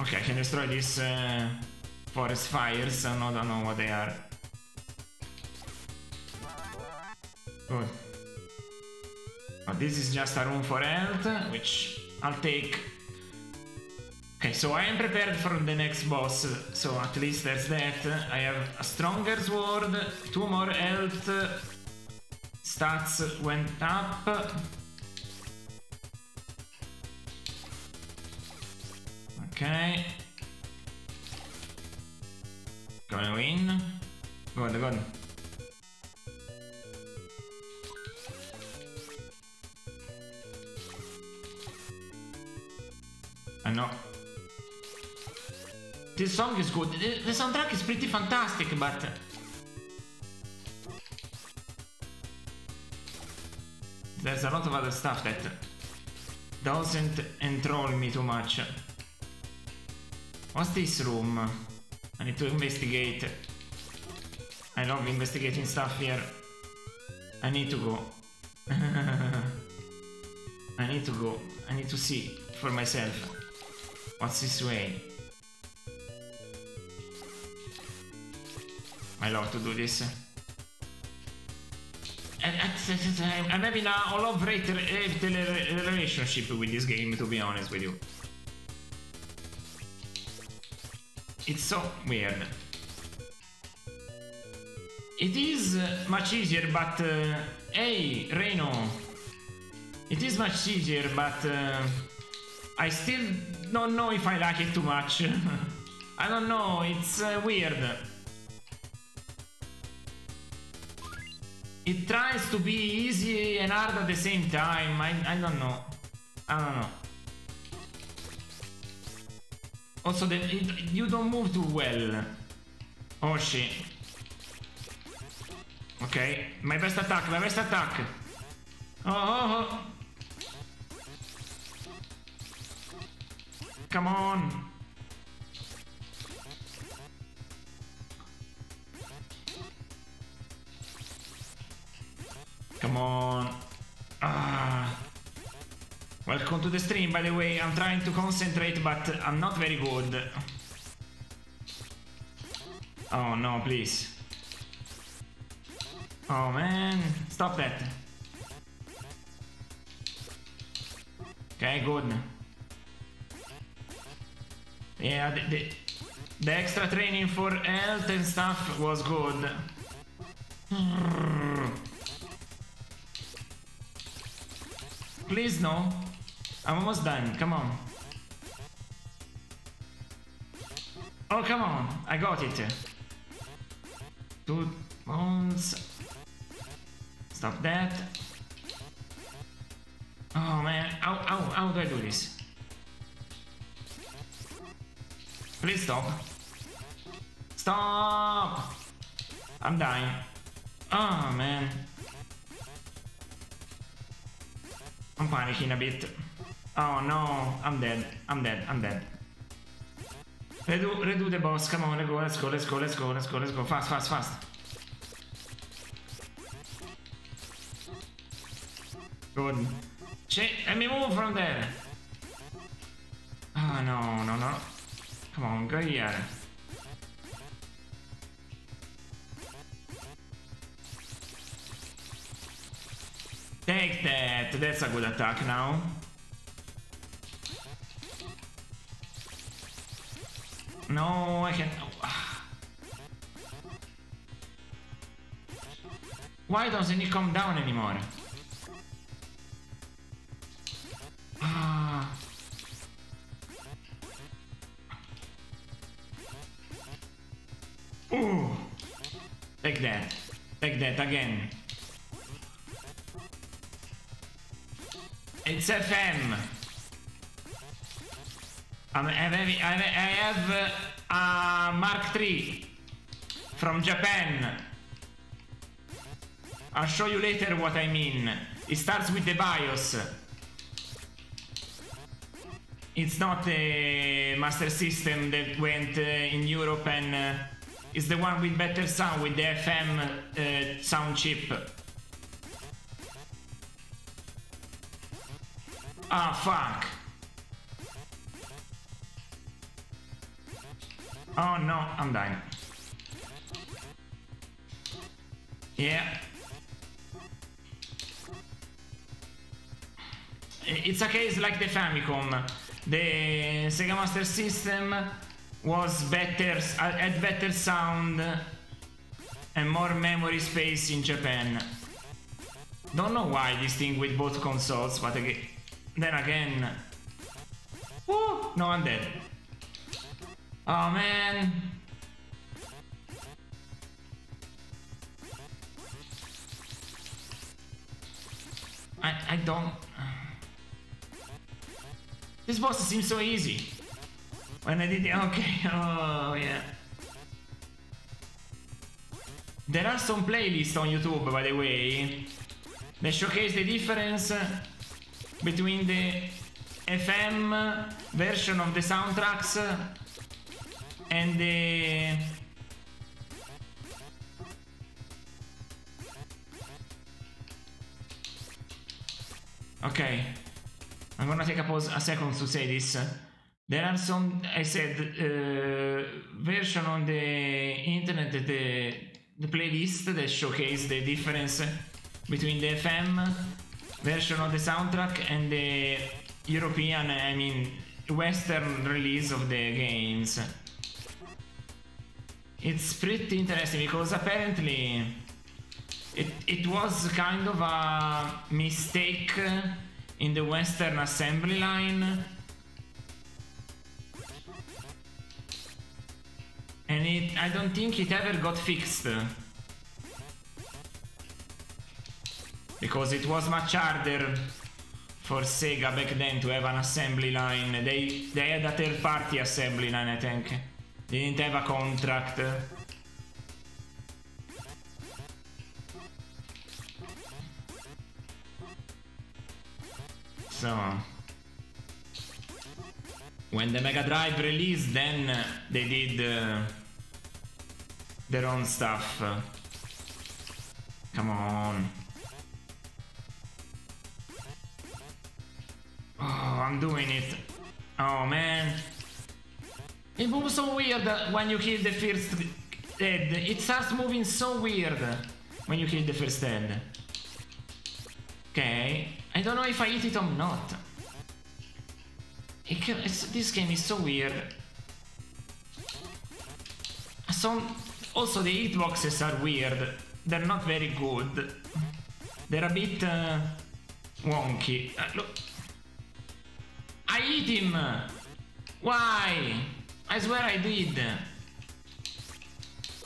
Okay, I can destroy these forest fires. I don't know what they are. Good. Oh, this is just a room for health, which I'll take. Okay, so I am prepared for the next boss, so at least there's that. I have a stronger sword, 2 more health, stats went up. Okay. Gonna win. Go on, go on. I know. This song is good. The soundtrack is pretty fantastic, but... there's a lot of other stuff that doesn't enthrall me too much. What's this room? I need to investigate. I love investigating stuff here. I need to go. I need to go. I need to see for myself. What's this way? I love to do this. I'm having a love-hate relationship with this game, to be honest with you. It's so weird. It is much easier, but... hey, Reno! It is much easier, but... I still don't know if I like it too much. I don't know, it's weird. It tries to be easy and hard at the same time. I don't know. I don't know. Also, you don't move too well. Oh shit. Okay, my best attack, my best attack. Oh, oh, oh. Come on. Come on. Ah. Welcome to the stream, by the way. I'm trying to concentrate, but I'm not very good. Oh no, please. Oh man, stop that. Okay, good. Yeah, the extra training for health and stuff was good. Please, no. I'm almost done. Come on. Oh, come on. I got it. 2 bones. Stop that. Oh, man. How do I do this? Please stop. Stop! I'm dying. Oh, man. I'm panicking a bit. Oh no, I'm dead, I'm dead, I'm dead. Redo the boss, come on, let's go, let's go, let's go, let's go, let's go, fast, fast, fast. Good. Let me move from there. Oh no, no, no. Come on, go here. Take that, that's a good attack now. No, I can't. Why doesn't he come down anymore? Ah. Ooh. Take that again. It's FM. I have Mark III from Japan. I'll show you later what I mean. It starts with the BIOS. It's not a Master System that went in Europe, and it's the one with better sound, with the FM sound chip. Ah, fuck. Oh no, I'm dying. Yeah. It's a case like the Famicom. The Sega Master System was better, had better sound and more memory space in Japan. Don't know why this thing with both consoles, but again, then again. Woo! No, I'm dead. Oh man. I don't. This boss seems so easy. When I did it, okay, oh yeah. There are some playlists on YouTube, by the way, that showcase the difference between the FM version of the soundtracks and the okay. I'm gonna take a pause a second to say this. There are some, I said, version on the internet, the playlist that showcase the difference between the FM version of the soundtrack and the European, I mean, Western release of the games. It's pretty interesting because apparently it was kind of a mistake in the Western assembly line, and I don't think it ever got fixed because it was much harder for Sega back then to have an assembly line. They had a third party assembly line, I think. They didn't have a contract. So, when the Mega Drive released, then they did their own stuff. Come on. Oh, I'm doing it. Oh man. It moves so weird when you kill the first head. It starts moving so weird when you kill the first head. Okay. I don't know if I hit it or not. This game is so weird. Also, the hitboxes are weird. They're not very good. They're a bit wonky. Look. I hit him! Why? I swear I did.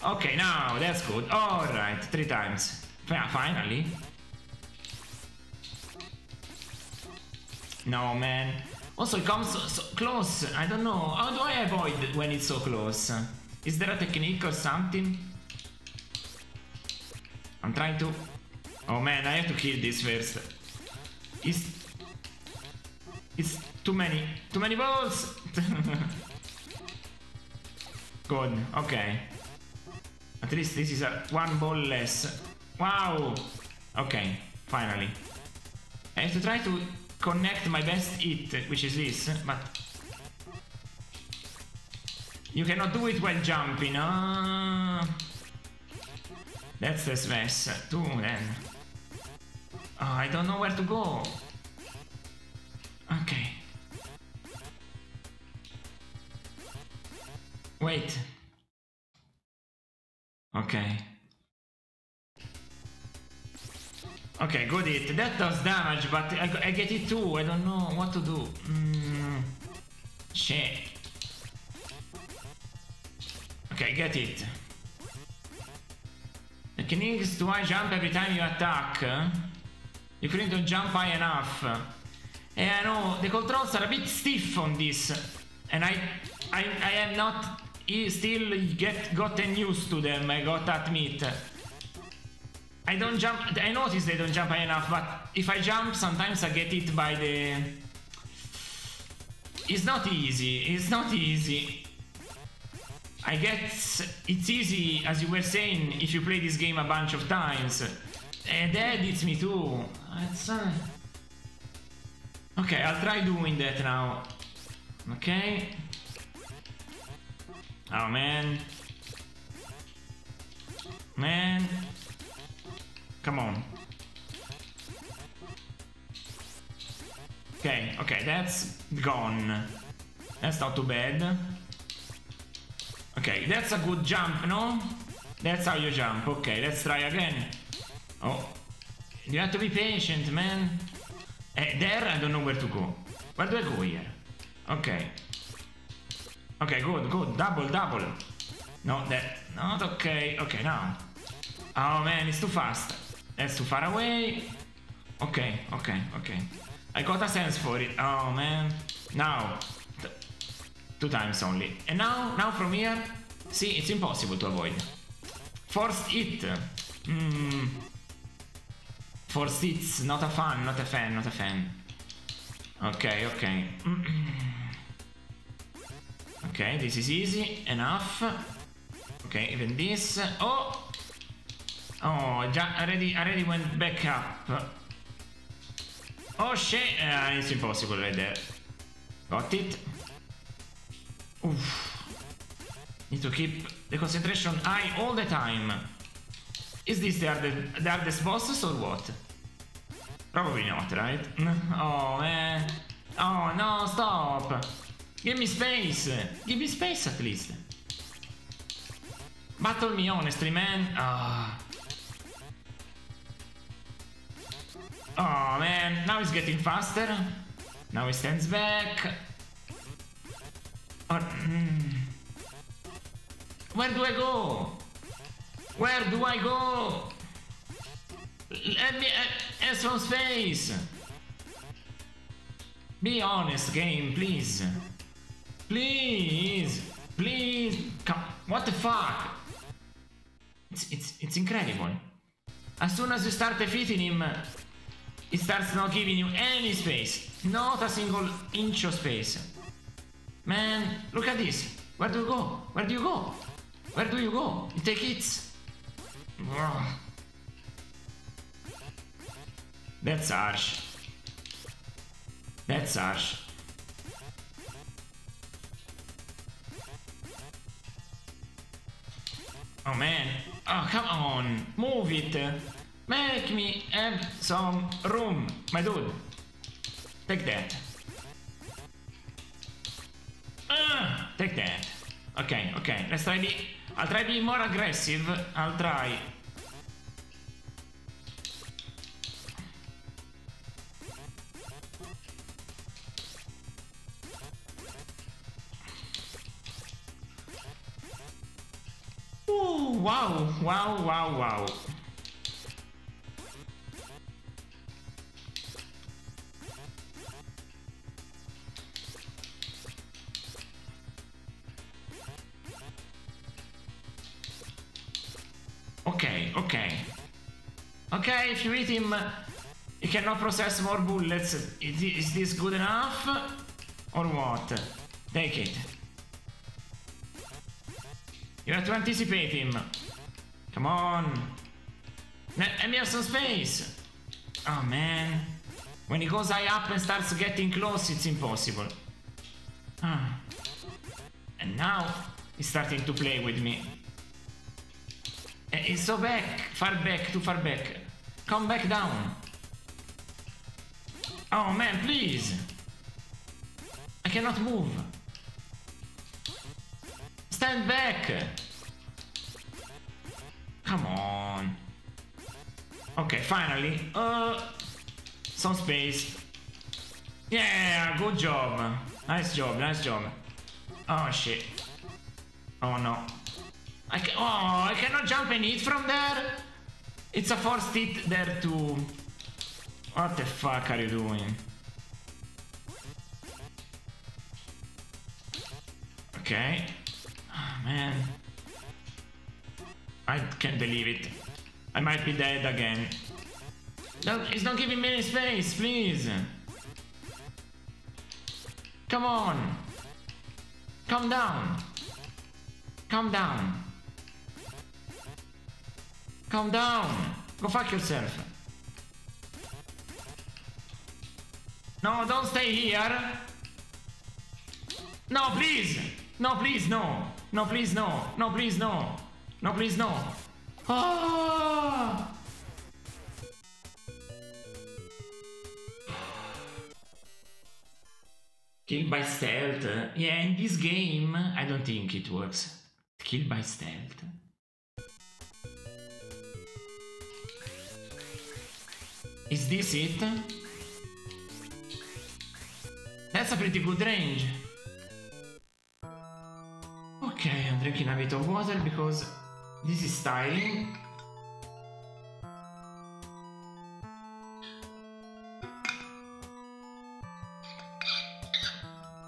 Okay, now that's good. Alright, 3 times. Finally. No, man. Also, it comes so close. I don't know. How do I avoid when it's so close? Is there a technique or something? I'm trying to... Oh, man, I have to kill this first. It's too many. Too many balls! Good. Okay. At least this is a 1 ball less. Wow! Okay. Finally. I have to try to... connect my best hit, which is this, but you cannot do it while jumping. That's the mess too, then. Oh, I don't know where to go. Okay. Wait. Okay. Okay, good hit. That does damage, but I get it too. I don't know what to do. Shit. Okay, get it. The techniques do I jump every time you attack? You couldn't jump high enough. Yeah, I know, the controls are a bit stiff on this. And I am not still gotten used to them, I gotta admit. I don't jump, I notice they don't jump high enough, but if I jump, sometimes I get hit by the... It's not easy, it's not easy. I guess it's easy, as you were saying, if you play this game a bunch of times. And that hits me too. It's, okay, I'll try doing that now. Okay. Oh man. Man. Come on. Okay, okay, that's gone. That's not too bad. Okay, that's a good jump, no? That's how you jump. Okay, let's try again. Oh. You have to be patient, man. There, I don't know where to go. Where do I go here? Okay. Okay, good, good. Double, double. No, that... Not okay. Okay, now. Oh, man, it's too fast. That's too far away. Okay, okay, okay. I got a sense for it. Oh, man. Now. Two times only. And now, from here. See, it's impossible to avoid. Forced hit. Hmm. Forced hits. Not a fan, not a fan, not a fan. Okay, okay. Okay, this is easy. Enough. Okay, even this. Oh! Oh, already went back up. Oh shit! It's impossible right there. Got it. Oof. Need to keep the concentration high all the time. Is this the hardest boss or what? Probably not, right? Oh man. Oh no, stop! Give me space! Give me space at least. Battle me honestly, man. Oh man, now he's getting faster. Now he stands back. Where do I go? Where do I go? Let me have some space. Be honest, game, please. Please. Please. Come. What the fuck? It's incredible. As soon as you start defeating him, it starts not giving you any space. Not a single inch of space. Man, look at this. Where do you go? Where do you go? Where do you go? You take hits. That's harsh. That's harsh. Oh man. Oh, come on. Move it. Make me have some room, my dude. Take that. Take that. Okay, okay. Let's try I'll try being more aggressive. I'll try. Ooh, wow, wow, wow, wow. Okay, okay. Okay, if you hit him, he cannot process more bullets. Is this good enough? Or what? Take it. You have to anticipate him. Come on. Let me have some space. Oh man. When he goes high up and starts getting close, it's impossible. Ah. And now he's starting to play with me. It's so back, far back, too far back. Come back down. Oh man, please. I cannot move. Stand back. Come on. Okay, finally. Some space. Yeah, good job. Nice job, nice job. Oh shit. Oh no. I cannot jump and hit from there. It's a forced hit there too. What the fuck are you doing? Okay. Oh, man. I can't believe it. I might be dead again. No, it's not giving me any space, please. Come on. Calm down. Calm down. Calm down. Go fuck yourself. No, don't stay here. No, please. No, please, no. No, please, no. No, please, no. No, please, no. Oh! Kill by stealth. Yeah, in this game, I don't think it works. Kill by stealth. Is this it? That's a pretty good range. Okay, I'm drinking a bit of water because this is styling.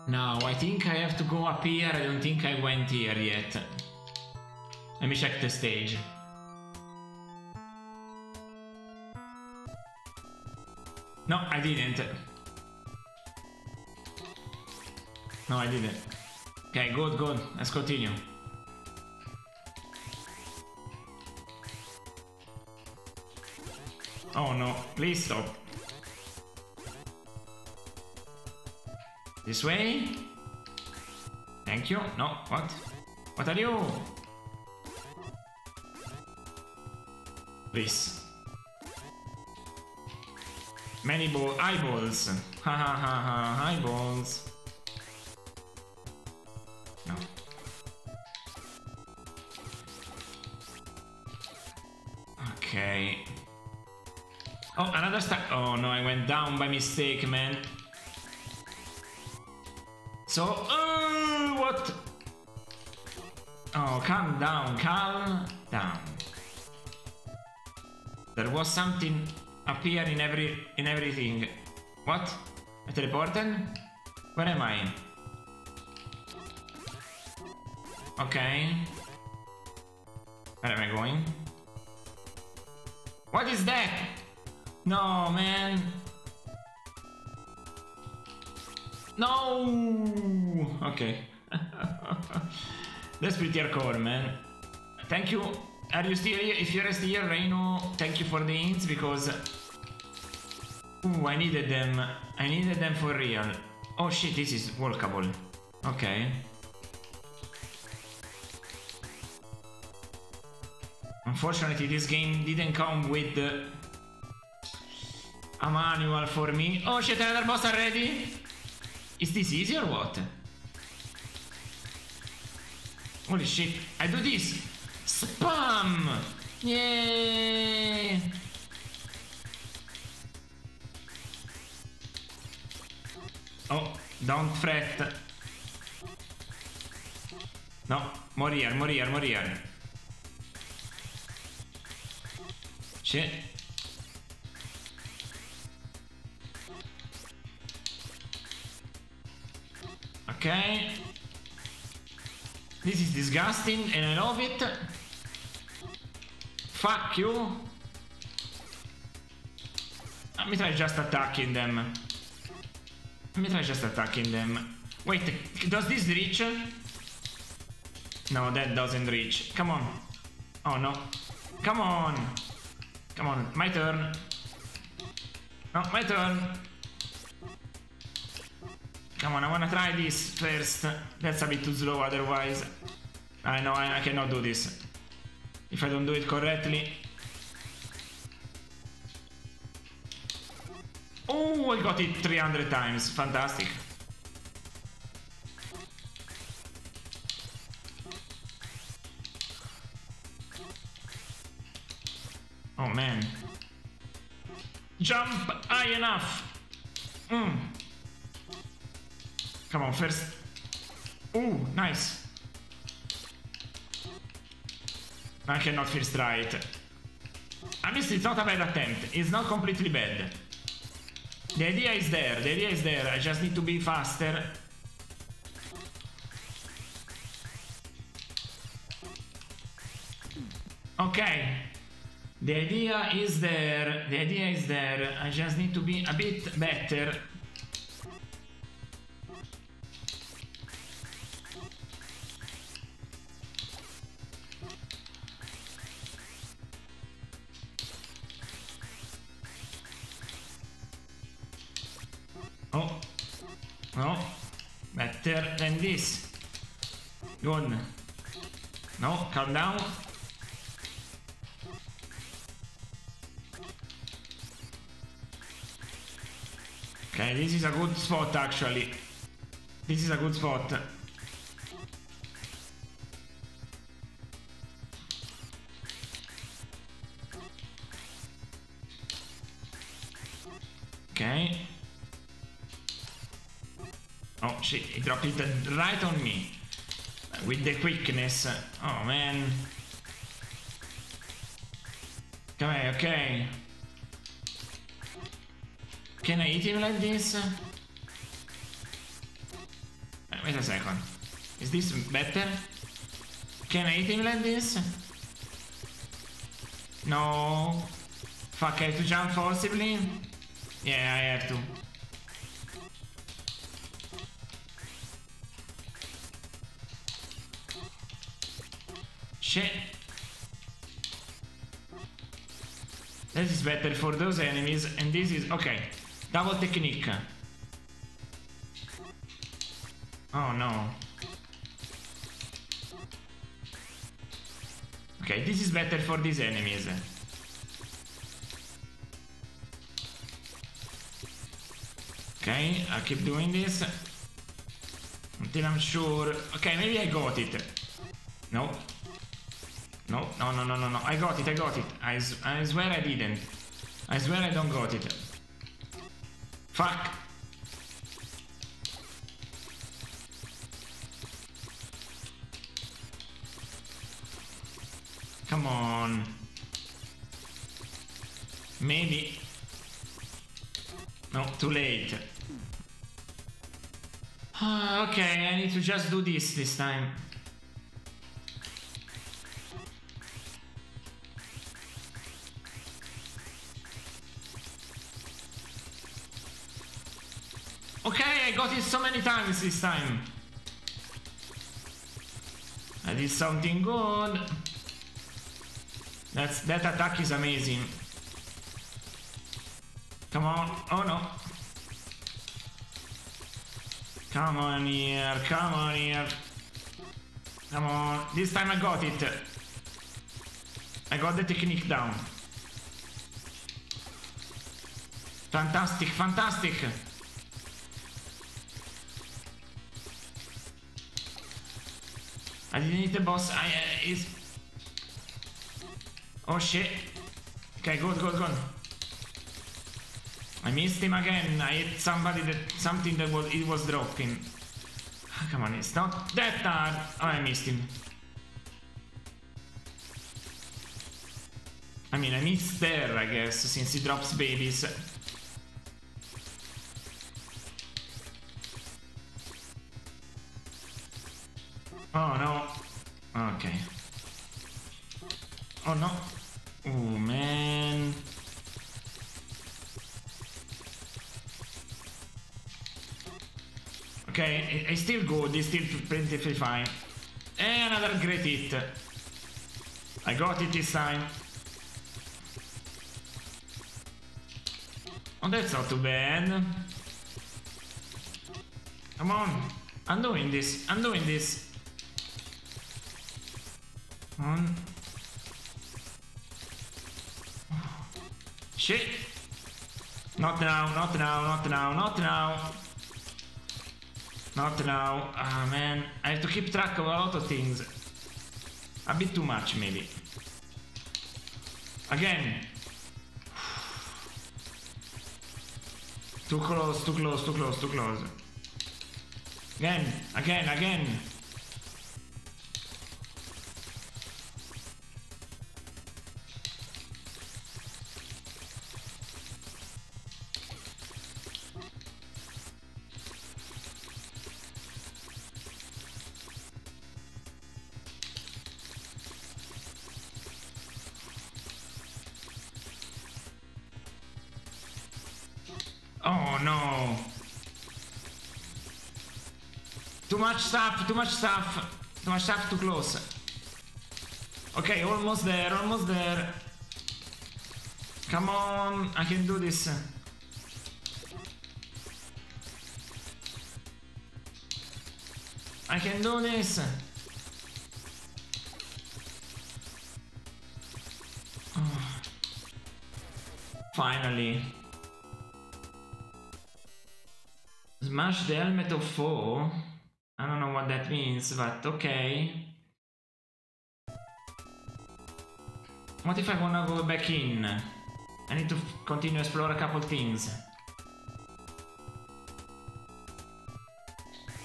Now, I think I have to go up here. I don't think I went here yet. Let me check the stage. No, I didn't. No, I didn't. Okay, good, good. Let's continue. Oh no, please stop. This way? Thank you. No, what? What are you? Please. Many eyeballs. Ha ha ha ha, eyeballs. No. Okay. Oh, another stack. Oh no, I went down by mistake, man. So, what? Oh, calm down, calm down. There was something up here in everything. What? I teleported? Where am I? Okay. Where am I going? What is that? No, man. No. Okay. That's pretty hardcore, man. Thank you. Are you still here? If you're still here, Reino, thank you for the hints because I needed them. I needed them for real. Oh shit, this is walkable. Okay. Unfortunately, this game didn't come with a manual for me. Oh shit, another boss already? Is this easy or what? Holy shit, I do this! Spam! Yay! Oh, don't fret. No, more here, more here, more here. Shit. Okay. This is disgusting and I love it. Fuck you. Let me try just attacking them. Let me try just attacking them. Wait, does this reach? No, that doesn't reach. Come on. Oh no. Come on. Come on, my turn. No, my turn. Come on, I wanna try this first. That's a bit too slow otherwise. I know, I cannot do this. If I don't do it correctly. Oh, I got it 300 times. Fantastic. Oh man. Jump high enough. Come on, first. Ooh, nice. I cannot first try it. At least it's not a bad attempt. It's not completely bad. The idea is there. The idea is there. I just need to be faster. Okay. The idea is there. The idea is there. I just need to be a bit better. No. Better than this. One. No, calm down. Okay, this is a good spot actually. This is a good spot. Okay. Oh shit, he dropped it right on me. With the quickness. Oh man. Okay, okay. Can I eat him like this? Wait a second. Is this better? Can I eat him like this? No. Fuck, I have to jump forcibly? Yeah, I have to. Shit. This is better for those enemies, and this is... okay. Double technique. Oh no. Okay, this is better for these enemies. Okay, I'll keep doing this until I'm sure. Okay, maybe I got it. No. No, no, no, no, no, no. I got it, I got it. I swear I didn't. I swear I don't got it. Fuck. Come on. Maybe. No, too late. Okay, I need to just do this time. Okay, I got it so many times this time. I did something good. That attack is amazing. Come on. Oh no. Come on here. Come on here. Come on. This time I got it. I got the technique down. Fantastic, fantastic. I didn't need the boss. Oh shit. Okay, good, good, good. I missed him again. I hit somebody it was dropping. Come on, it's not that hard. Oh, I missed him. I mean, I missed there, I guess, since he drops babies. Oh no. Okay. Oh no. Oh man. Okay, it's still good, it's still pretty fine. And another great hit. I got it this time. Oh, that's not too bad. Come on. I'm doing this. I'm doing this. On. Shit! Not now, not now, not now, not now. Not now. Ah, oh, man. I have to keep track of a lot of things. A bit too much, maybe. Again. Too close, too close, too close, too close. Again, again, again. Too much stuff, too much stuff, too much stuff, too close. Okay, almost there, almost there. Come on, I can do this. I can do this. Finally. Smash the helmet of foe. I don't know what that means, but okay. What if I wanna go back in? I need to continue to explore a couple things.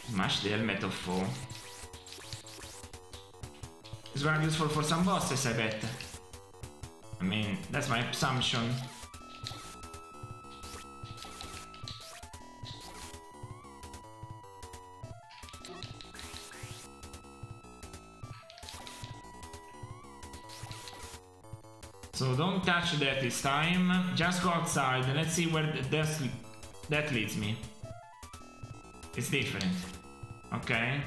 Smash the helmet of foe. It's gonna be useful for some bosses, I bet. I mean, that's my assumption. So don't touch that this time, just go outside and let's see where that leads me. It's different. Okay.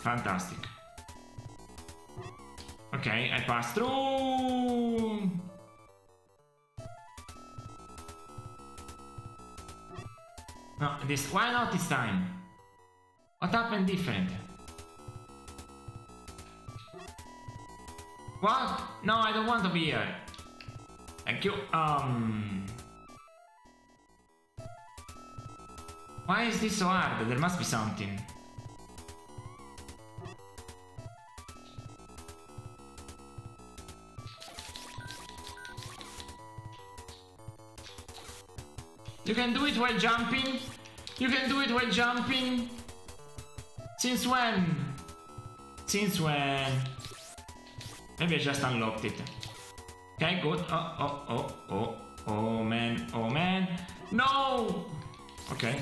Fantastic. Okay, I passed through. No, this, why not this time? What happened different? What? No, I don't want to be here. Thank you. Why is this so hard? There must be something. You can do it while jumping? You can do it while jumping? Since when? Since when? Maybe I just unlocked it. Okay, good. Oh man, oh man. No! Okay.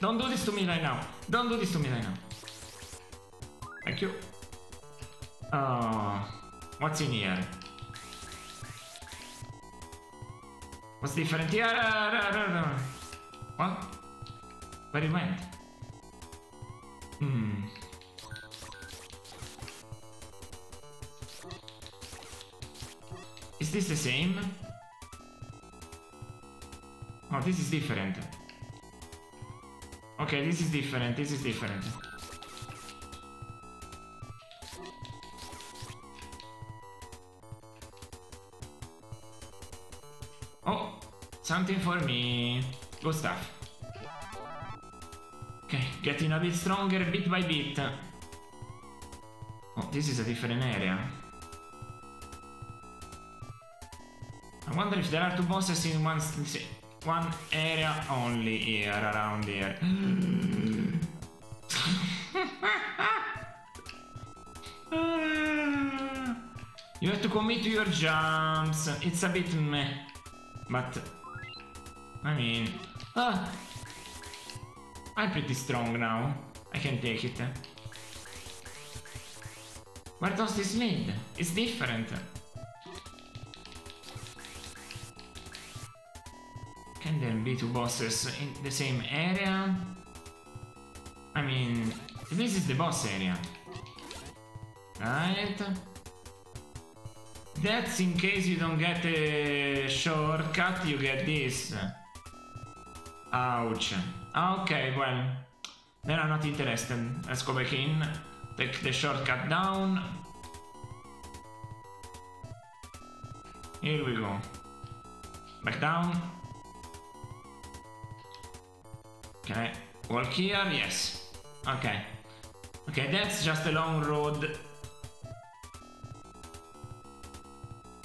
Don't do this to me right now. Don't do this to me right now. Thank you. What's in here? What's different here? What? Where it went? Hmm. Is this the same? Oh, this is different. Okay, this is different, this is different. Oh, something for me. Good stuff. Okay, getting a bit stronger bit by bit. Oh, this is a different area. I wonder if there are two bosses in one area only here, around here. You have to commit to your jumps. It's a bit meh, but I mean, I'm pretty strong now. I can take it. Where does this lead? It's different. Can there be two bosses in the same area? I mean, this is the boss area. Right? That's in case you don't get a shortcut, you get this. Ouch. Okay, well, then I'm not interested. Let's go back in, take the shortcut down. Here we go. Back down. Can I walk here? Yes. Okay. Okay, that's just a long road.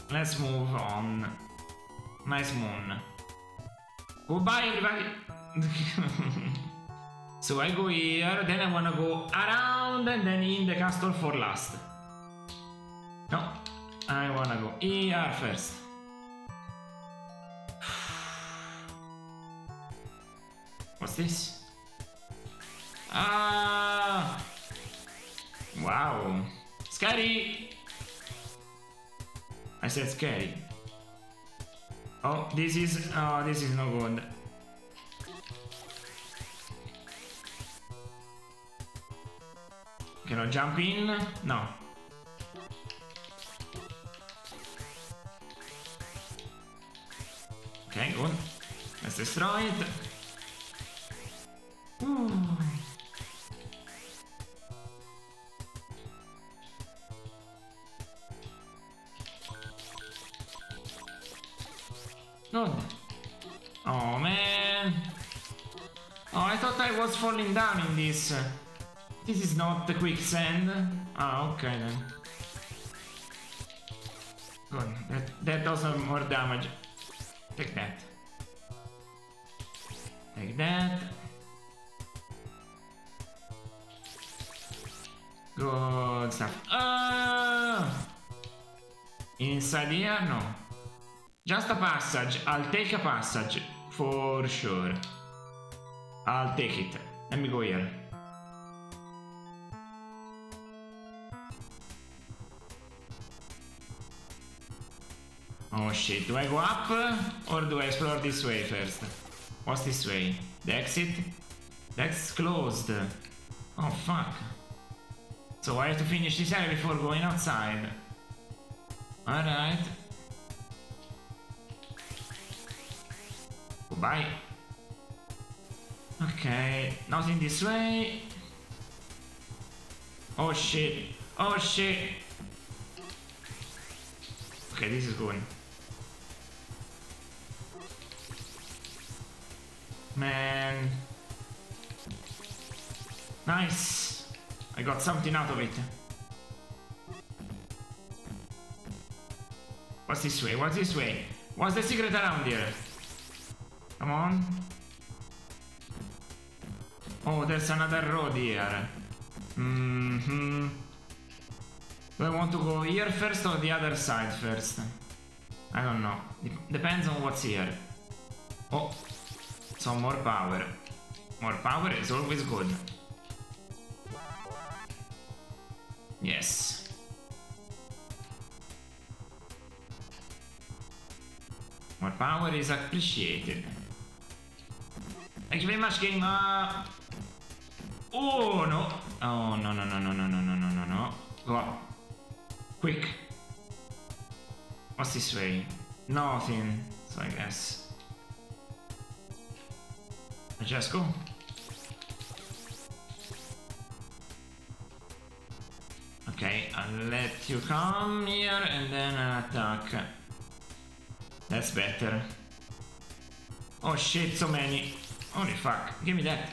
Let's move on. Nice moon. Goodbye, everybody. So I go here, then I wanna go around and then in the castle for last. No, I wanna go here first. What's this? Ah! Wow! Scary! I said scary. Oh, this is no good. Can I jump in? No. Okay, good. is destroyed. Oh man. Oh, I thought I was falling down in this. This is not the quicksand. Ah, okay then. Good, that does some more damage. Take that. Take that. Good stuff. Inside here? No. Just a passage. I'll take a passage. For sure. I'll take it. Let me go here. Oh shit, do I go up or do I explore this way first? What's this way? The exit? That's closed. Oh fuck. So I have to finish this area before going outside. Alright. Goodbye. Okay, nothing this way. Oh shit. Oh shit. Okay, this is good. Man. Nice. I got something out of it. What's this way? What's this way? What's the secret around here? Come on. Oh, there's another road here. Mm-hmm. Do I want to go here first or the other side first? I don't know. Depends on what's here. Oh. Some more power. More power is always good. Yes. More power is appreciated. Thank you very much, game. Oh no. Oh no no no no no no no no no no. Go up. Quick. What's this way? Nothing. So I guess. Just go. Okay, I'll let you come here and then attack. That's better. Oh shit, so many. Holy fuck, give me that.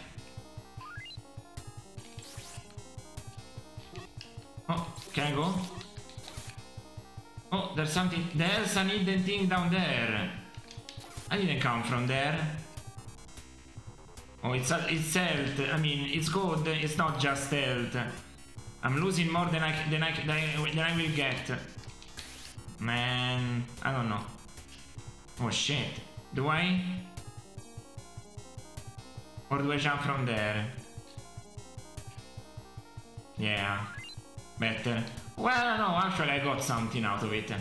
Oh, can I go? Oh, there's something. There's an hidden thing down there. I didn't come from there. Oh, it's health. I mean, it's good. It's not just health. I'm losing more than I will get. Man, I don't know. Oh shit. Do I? Or do I jump from there? Yeah. Better. Well, no, actually I got something out of it.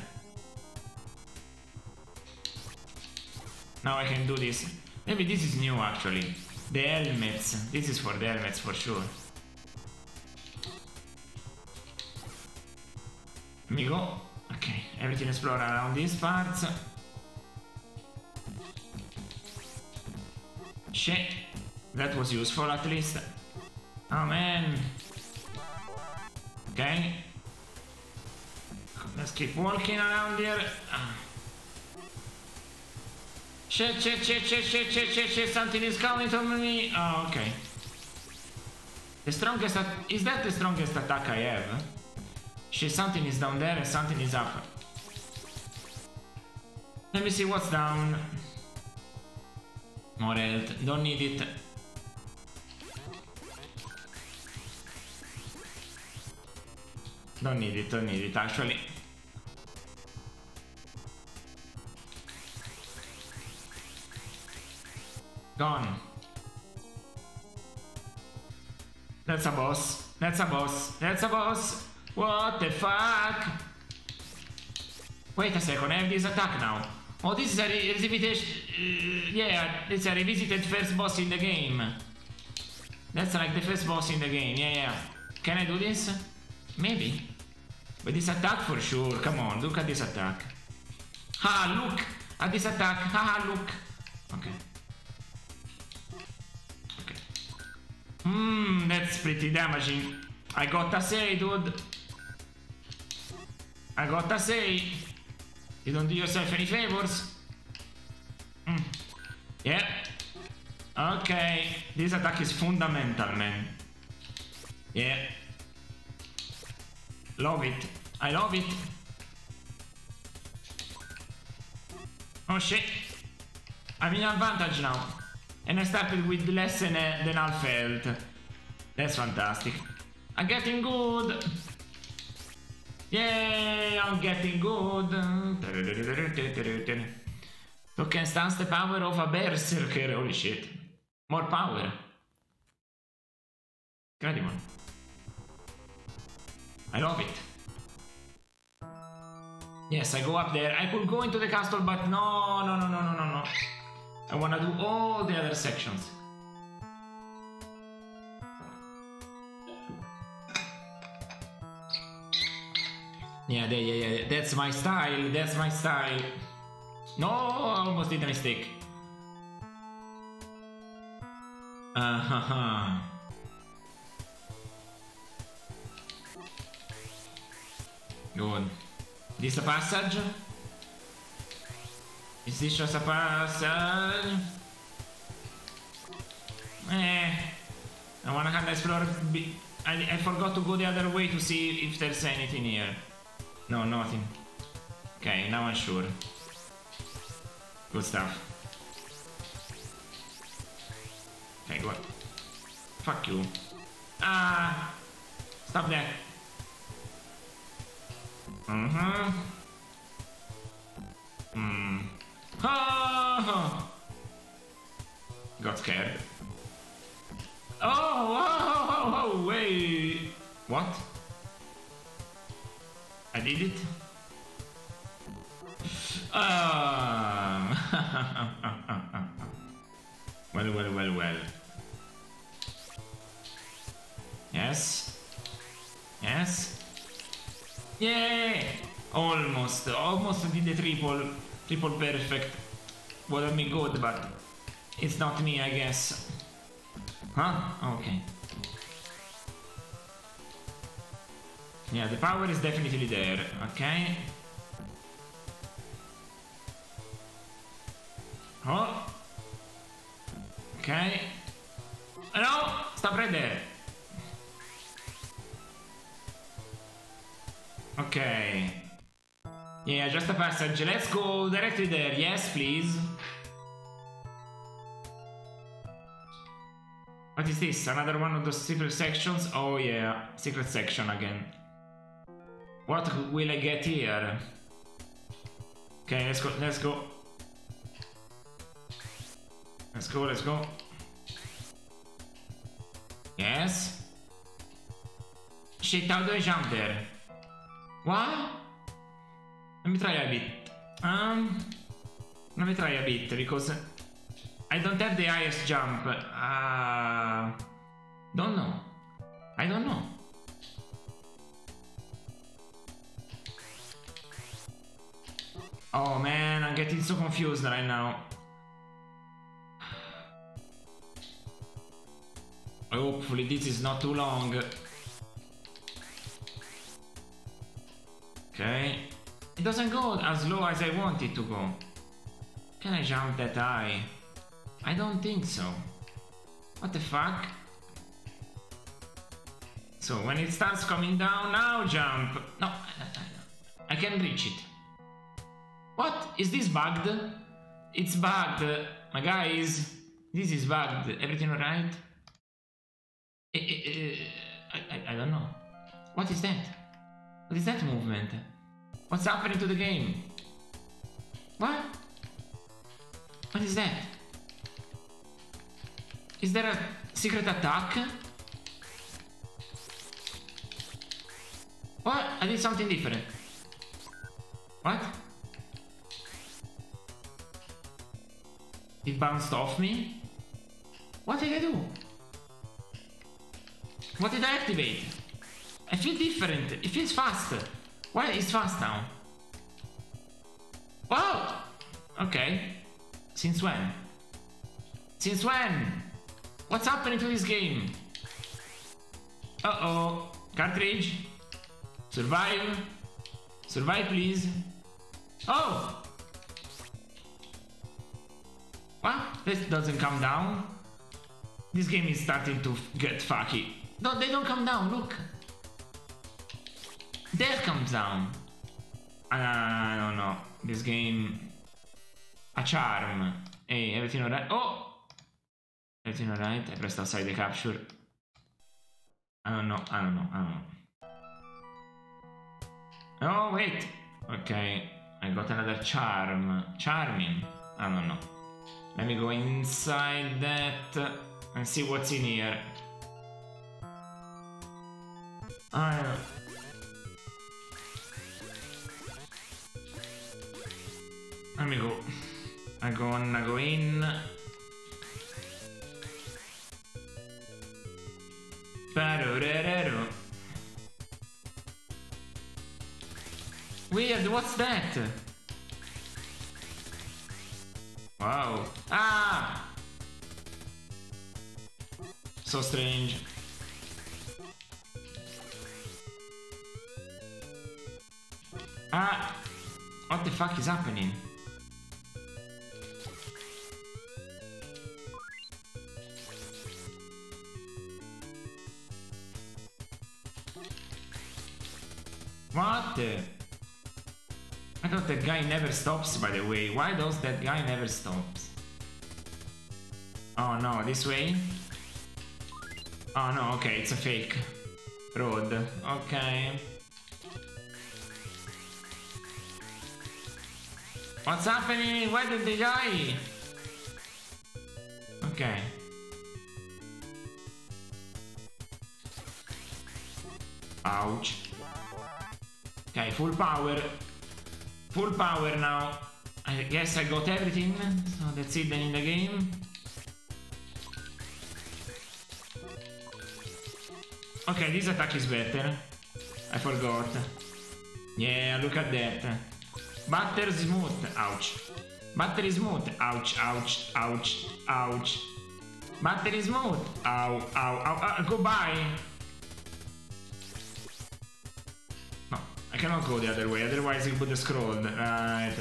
Now I can do this. Maybe this is new actually. The helmets. This is for the helmets for sure. Let me go. Okay, everything explore around these parts. Shit. That was useful at least. Oh man. Okay. Let's keep walking around here. Shit, shit, shit, shit, shit, shit, shit, shit, something is coming to me. Oh, okay. The strongest, is that the strongest attack I have? Shit, something is down there and something is up. Let me see what's down. More health, don't need it. Don't need it actually. Gone. That's a boss. That's a boss. That's a boss. What the fuck? Wait a second, I have this attack now. Oh, this is a revisitation. Yeah, it's a revisited first boss in the game. That's like the first boss in the game. Yeah, yeah. Can I do this? Maybe. But this attack for sure. Come on, look at this attack. Ha, look at this attack. Ha, look. Okay. That's pretty damaging. I got a 6, dude. I got a 6. You don't do yourself any favors. Yeah. Okay. This attack is fundamental, man. Yeah. Love it. I love it. Oh shit. I'm in advantage now. And I started with less than I felt. That's fantastic. I'm getting good. Yay, I'm getting good. So can stance the power of a berserker. Holy shit. More power. Incredible. I love it. Yes, I go up there. I could go into the castle, but no, no, no, no, no, no, no. I wanna do all the other sections. Yeah, that's my style, that's my style. No, I almost did a mistake. Good. This a passage? Is this just a passage? I wanna kind of explore. I forgot to go the other way to see if there's anything here. No, nothing. Okay, now I'm sure. Good stuff. Okay, go on. Fuck you. Ah! Stop that. Oh! Got scared. Oh, wait. What? I did it. Well. Yes. Yes. Yeah. Almost did the triple perfect. Would have been good, but it's not me, I guess. Huh? Okay. Yeah, the power is definitely there, okay? Oh! Okay. No! Stop right there! Okay. Yeah, just a passage. Let's go directly there. Yes, please. What is this? Another one of those secret sections? Oh yeah, secret section again. What will I get here? Okay, let's go, let's go. Let's go, let's go. Yes. Shit, how do I jump there? What? Let me try a bit. Let me try a bit, because I don't have the highest jump. Don't know. I don't know. Oh man, I'm getting so confused right now. Hopefully this is not too long. Okay. It doesn't go as low as I want it to go. Can I jump that high? I don't think so. What the fuck? So when it starts coming down, now jump. No, I can reach it. What? Is this bugged? It's bugged. My guys, this is bugged. Everything alright? I don't know. What is that? What is that movement? What's happening to the game? What? What is that? Is there a secret attack? What? I did something different. What? It bounced off me? What did I do? What did I activate? I feel different. It feels fast. Why is fast now? Wow! Okay. Since when? Since when? What's happening to this game? Oh. Cartridge. Survive. Survive, please. Oh! What? This doesn't come down. This game is starting to get fucky. No, they don't come down, look. That comes down. I don't know. This game... A charm. Hey, everything alright? Oh! Everything alright? I pressed outside the capture. I don't know. Oh, wait! Okay, I got another charm. Charming? I don't know. Let me go inside that and see what's in here. Let me go. I'm gonna go in. Weird, what's that? Wow. Ah! So strange. Ah! What the fuck is happening? What? I thought that guy never stops, by the way. Why does that guy never stops? Oh no, this way? Oh no, okay, it's a fake road. Okay. What's happening? Why did they die? Okay. Ouch. Okay, full power. Full power now. I guess I got everything, so that's it then in the game. Okay, this attack is better. I forgot. Yeah, look at that. Butter smooth. Ouch. Butter smooth. Ouch, ouch, ouch, ouch. Butter smooth. Ow, ow, ow. Goodbye. I cannot go the other way, otherwise it would have scrolled. Right.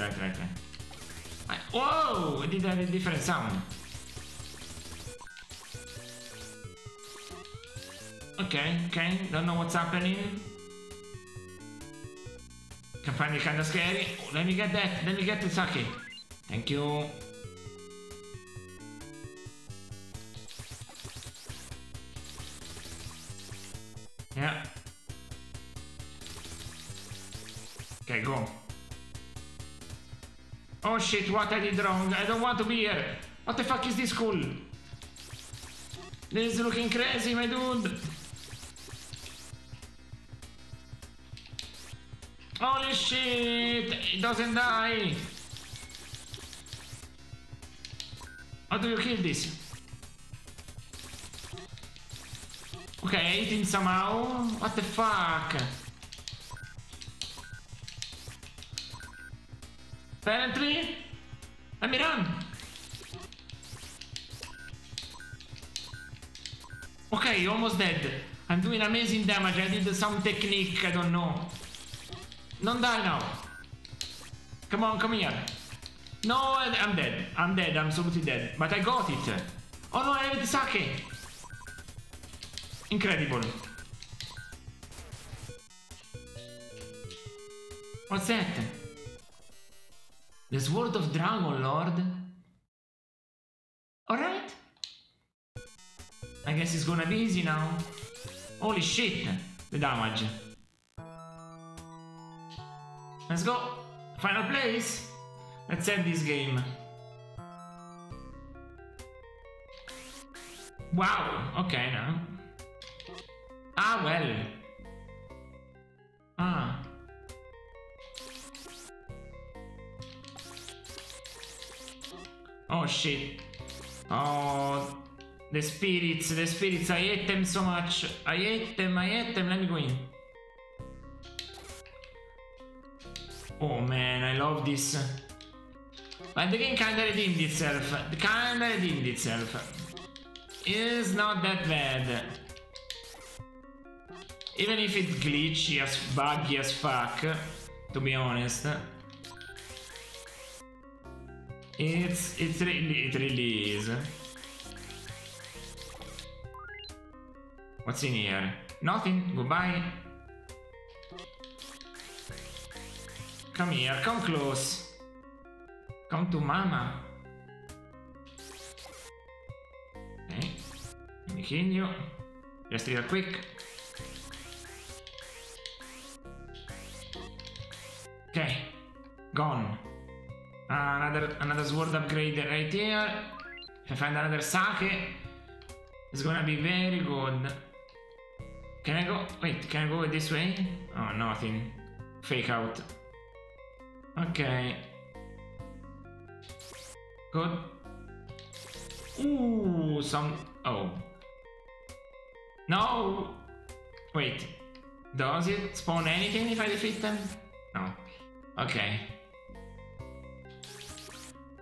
Whoa! I did have a different sound. Okay. Don't know what's happening. Can find it kind of scary. Oh, let me get that. Let me get the sake. Thank you. Yeah. Okay, go. Oh shit, what I did wrong. I don't want to be here. What the fuck is this school? This is looking crazy, my dude. Holy shit, it doesn't die. How do you kill this? Okay, I hit him somehow. What the fuck? Apparently, let me run. Okay, almost dead. I'm doing amazing damage. I did some technique, I don't know. Don't die now. Come on, come here. No, I'm dead. I'm dead, I'm absolutely dead. But I got it. Oh no, I have the sake. Incredible. What's that? The Sword of Dragon Lord. Alright. I guess it's gonna be easy now. Holy shit, the damage. Let's go. Final place. Let's end this game. Wow. Okay, now. Ah, well. Ah. Oh shit. Oh, the spirits, I hate them so much. I hate them, let me go in. Oh man, I love this. But the game kinda redeemed itself. It's not that bad. Even if it's glitchy as buggy as fuck, to be honest, it really is. What's in here? Nothing. Goodbye. Come here. Come close. Come to mama. Okay. Let me kill you. Just real quick. Okay. Gone. Another sword upgrade right here. If I find another sake, it's gonna be very good. Can I go? Wait, can I go this way? Oh, nothing. Fake out. Okay. Good. Ooh, some... Oh. No! Wait. Does it spawn anything if I defeat them? No. Okay.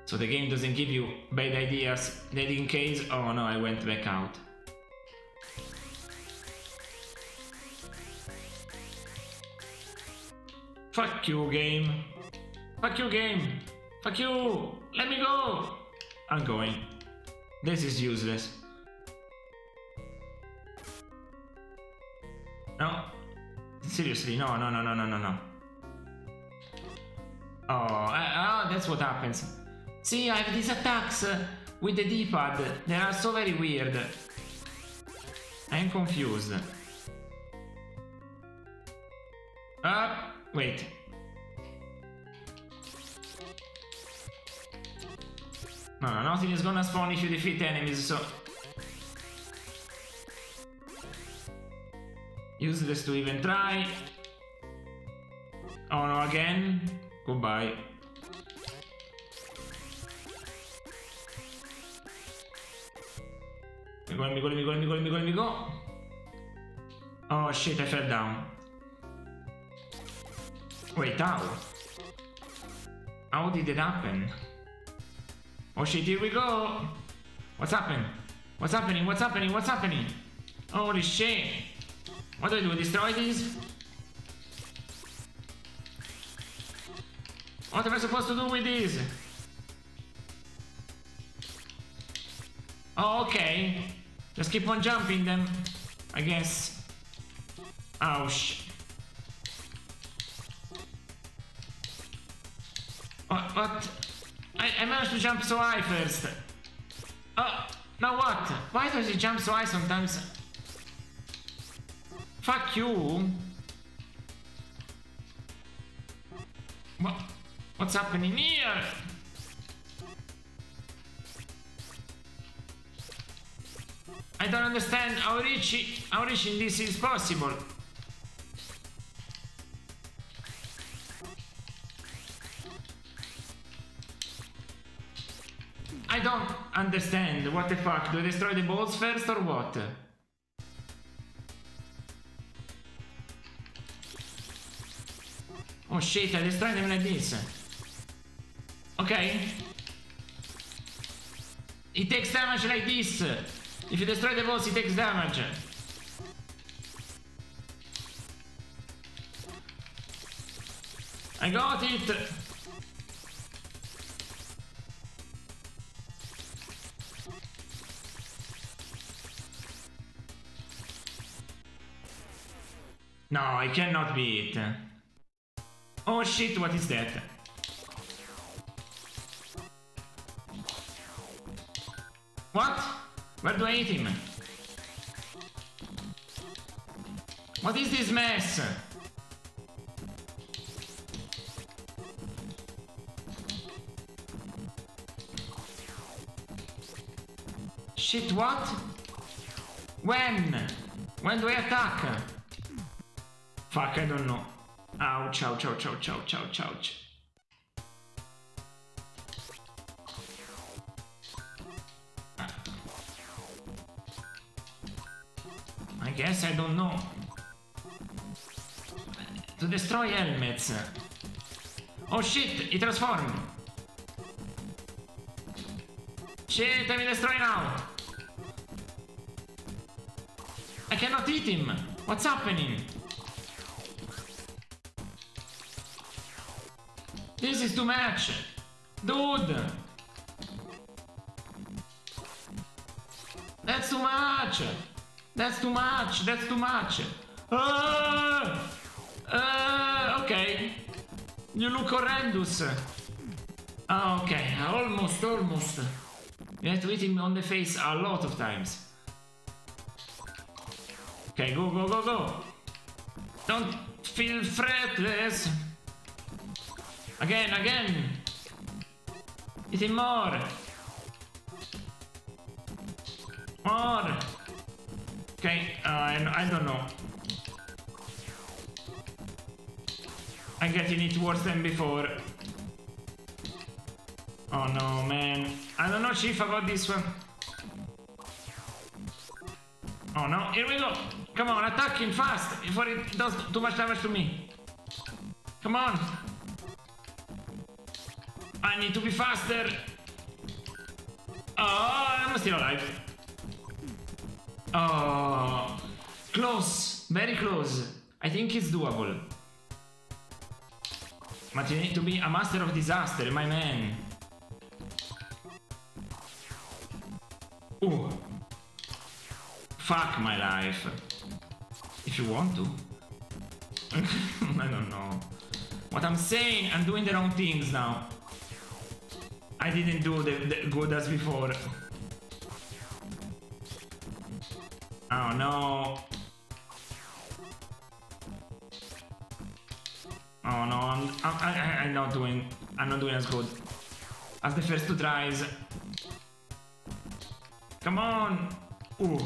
So the game doesn't give you bad ideas that in case... Oh no, I went back out. Fuck you, game. Fuck you, game. Fuck you. Let me go. I'm going. This is useless. No. Seriously, no, no, no, no, no, no, no. Oh, that's what happens. See, I have these attacks with the D-pad. They are so very weird. I'm confused. Wait. No, no, nothing is gonna spawn if you defeat enemies, so... Useless to even try. Oh no, again. Goodbye. Let me go, let me go, let me go, let me go, let me go, let me go. Oh shit, I fell down. Wait, how? How did it happen? Oh shit, here we go! What's happening? What's happening? What's happening? What's happening? Holy shit! What do I do? Destroy these? What am I supposed to do with these? Oh, okay. Just keep on jumping them, I guess. Ouch. What? I managed to jump so high first. Oh, now what? Why does it jump so high sometimes? Fuck you. What's happening here? I don't understand how reaching this is possible. I don't understand. What the fuck? Do I destroy the balls first or what? Oh shit, I destroyed them like this. Okay. It takes damage like this. If you destroy the balls, it takes damage. I got it. No, I cannot be it. Oh shit, what is that? What? Where do I hit him? What is this mess? Shit, what? When? When do I attack? Fuck, I don't know. Ouch, ouch, ouch, ouch, ouch, ouch, ouch. I guess I don't know. To destroy helmets. Oh shit, it transformed. Shit, I'm destroying now. I cannot hit him. What's happening? This is too much! Dude! That's too much! That's too much! That's too much! Okay. You look horrendous. Okay, almost, almost. You have to hit him on the face a lot of times. Okay, go, go, go, go! Don't feel fretless! Again, again! Hit him more! More! Okay, I don't know. I'm getting it worse than before. Oh no, man. I don't know, Chief, about this one. Oh no, here we go! Come on, attack him fast before it does too much damage to me. Come on! I need to be faster! Oh, I'm still alive. Oh, close, very close. I think it's doable. But you need to be a master of disaster, my man. Ooh. Fuck my life. If you want to. I don't know. What I'm saying, I'm doing the wrong things now. I didn't do the good as before. Oh no. Oh no, I'm not doing as good as the first two tries. Come on. Ooh.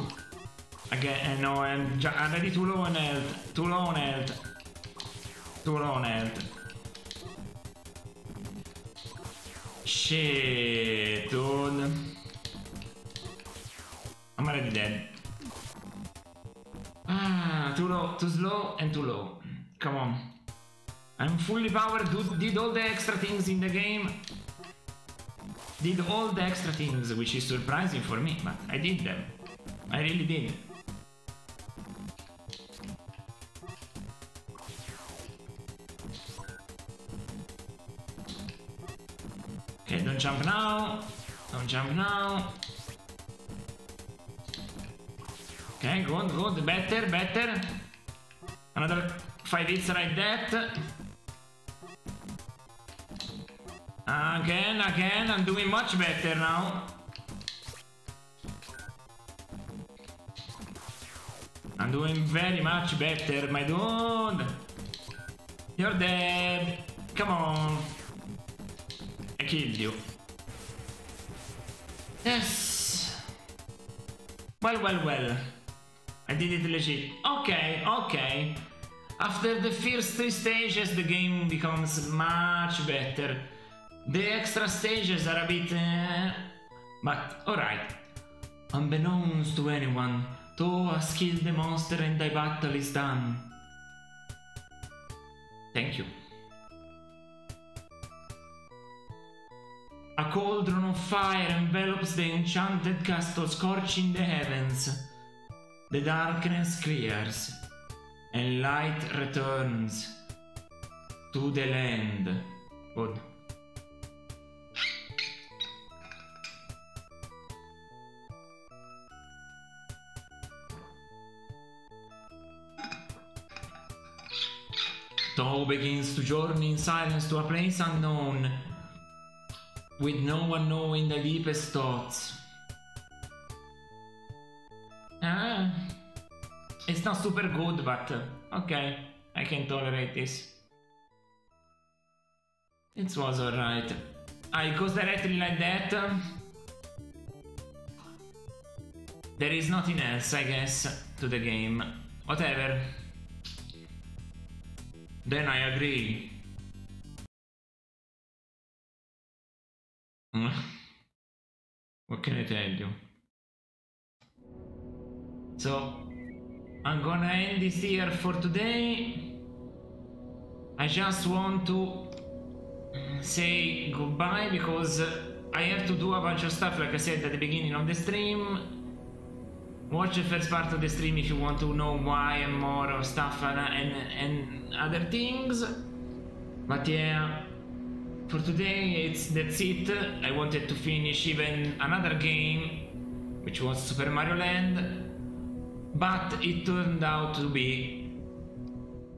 Again, no, I'm already too low on health. Too low on health. Too low on health. Shit, dude. I'm already dead. Ah, too low, too slow, and too low. Come on. I'm fully powered, dude. Did all the extra things in the game. Did all the extra things, which is surprising for me, but I did them. I really did. Okay, don't jump now. Don't jump now. Okay, good, good, better, better. Another 5 hits like that. Again, again, I'm doing much better now. I'm doing very much better, my dude. You're dead. Come on. I killed you. Yes. Well, well, well. I did it legit. Okay, okay. After the first 3 stages, the game becomes much better. The extra stages are a bit... but alright. Unbeknownst to anyone, Toa has killed the monster and thy battle is done. Thank you. A cauldron of fire envelops the enchanted castle, scorching the heavens. The darkness clears, and light returns to the land. Good. Toa begins to journey in silence to a place unknown, with no one knowing the deepest thoughts. Ah, it's not super good, but okay, I can tolerate this. It was alright. I go directly like that. There is nothing else, I guess, to the game. Whatever. Then I agree. What can I tell you? So, I'm gonna end this here for today. I just want to say goodbye because I have to do a bunch of stuff, like I said at the beginning of the stream. Watch the first part of the stream if you want to know why and more of stuff and other things. But yeah, for today that's it. I wanted to finish even another game, which was Super Mario Land, but it turned out to be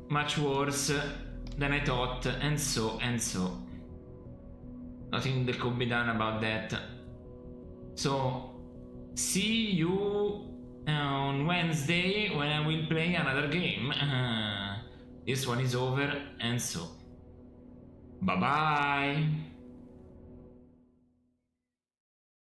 much worse than I thought, and so. Nothing that could be done about that. So, see you on Wednesday when I will play another game. This one is over, and so. Bye-bye!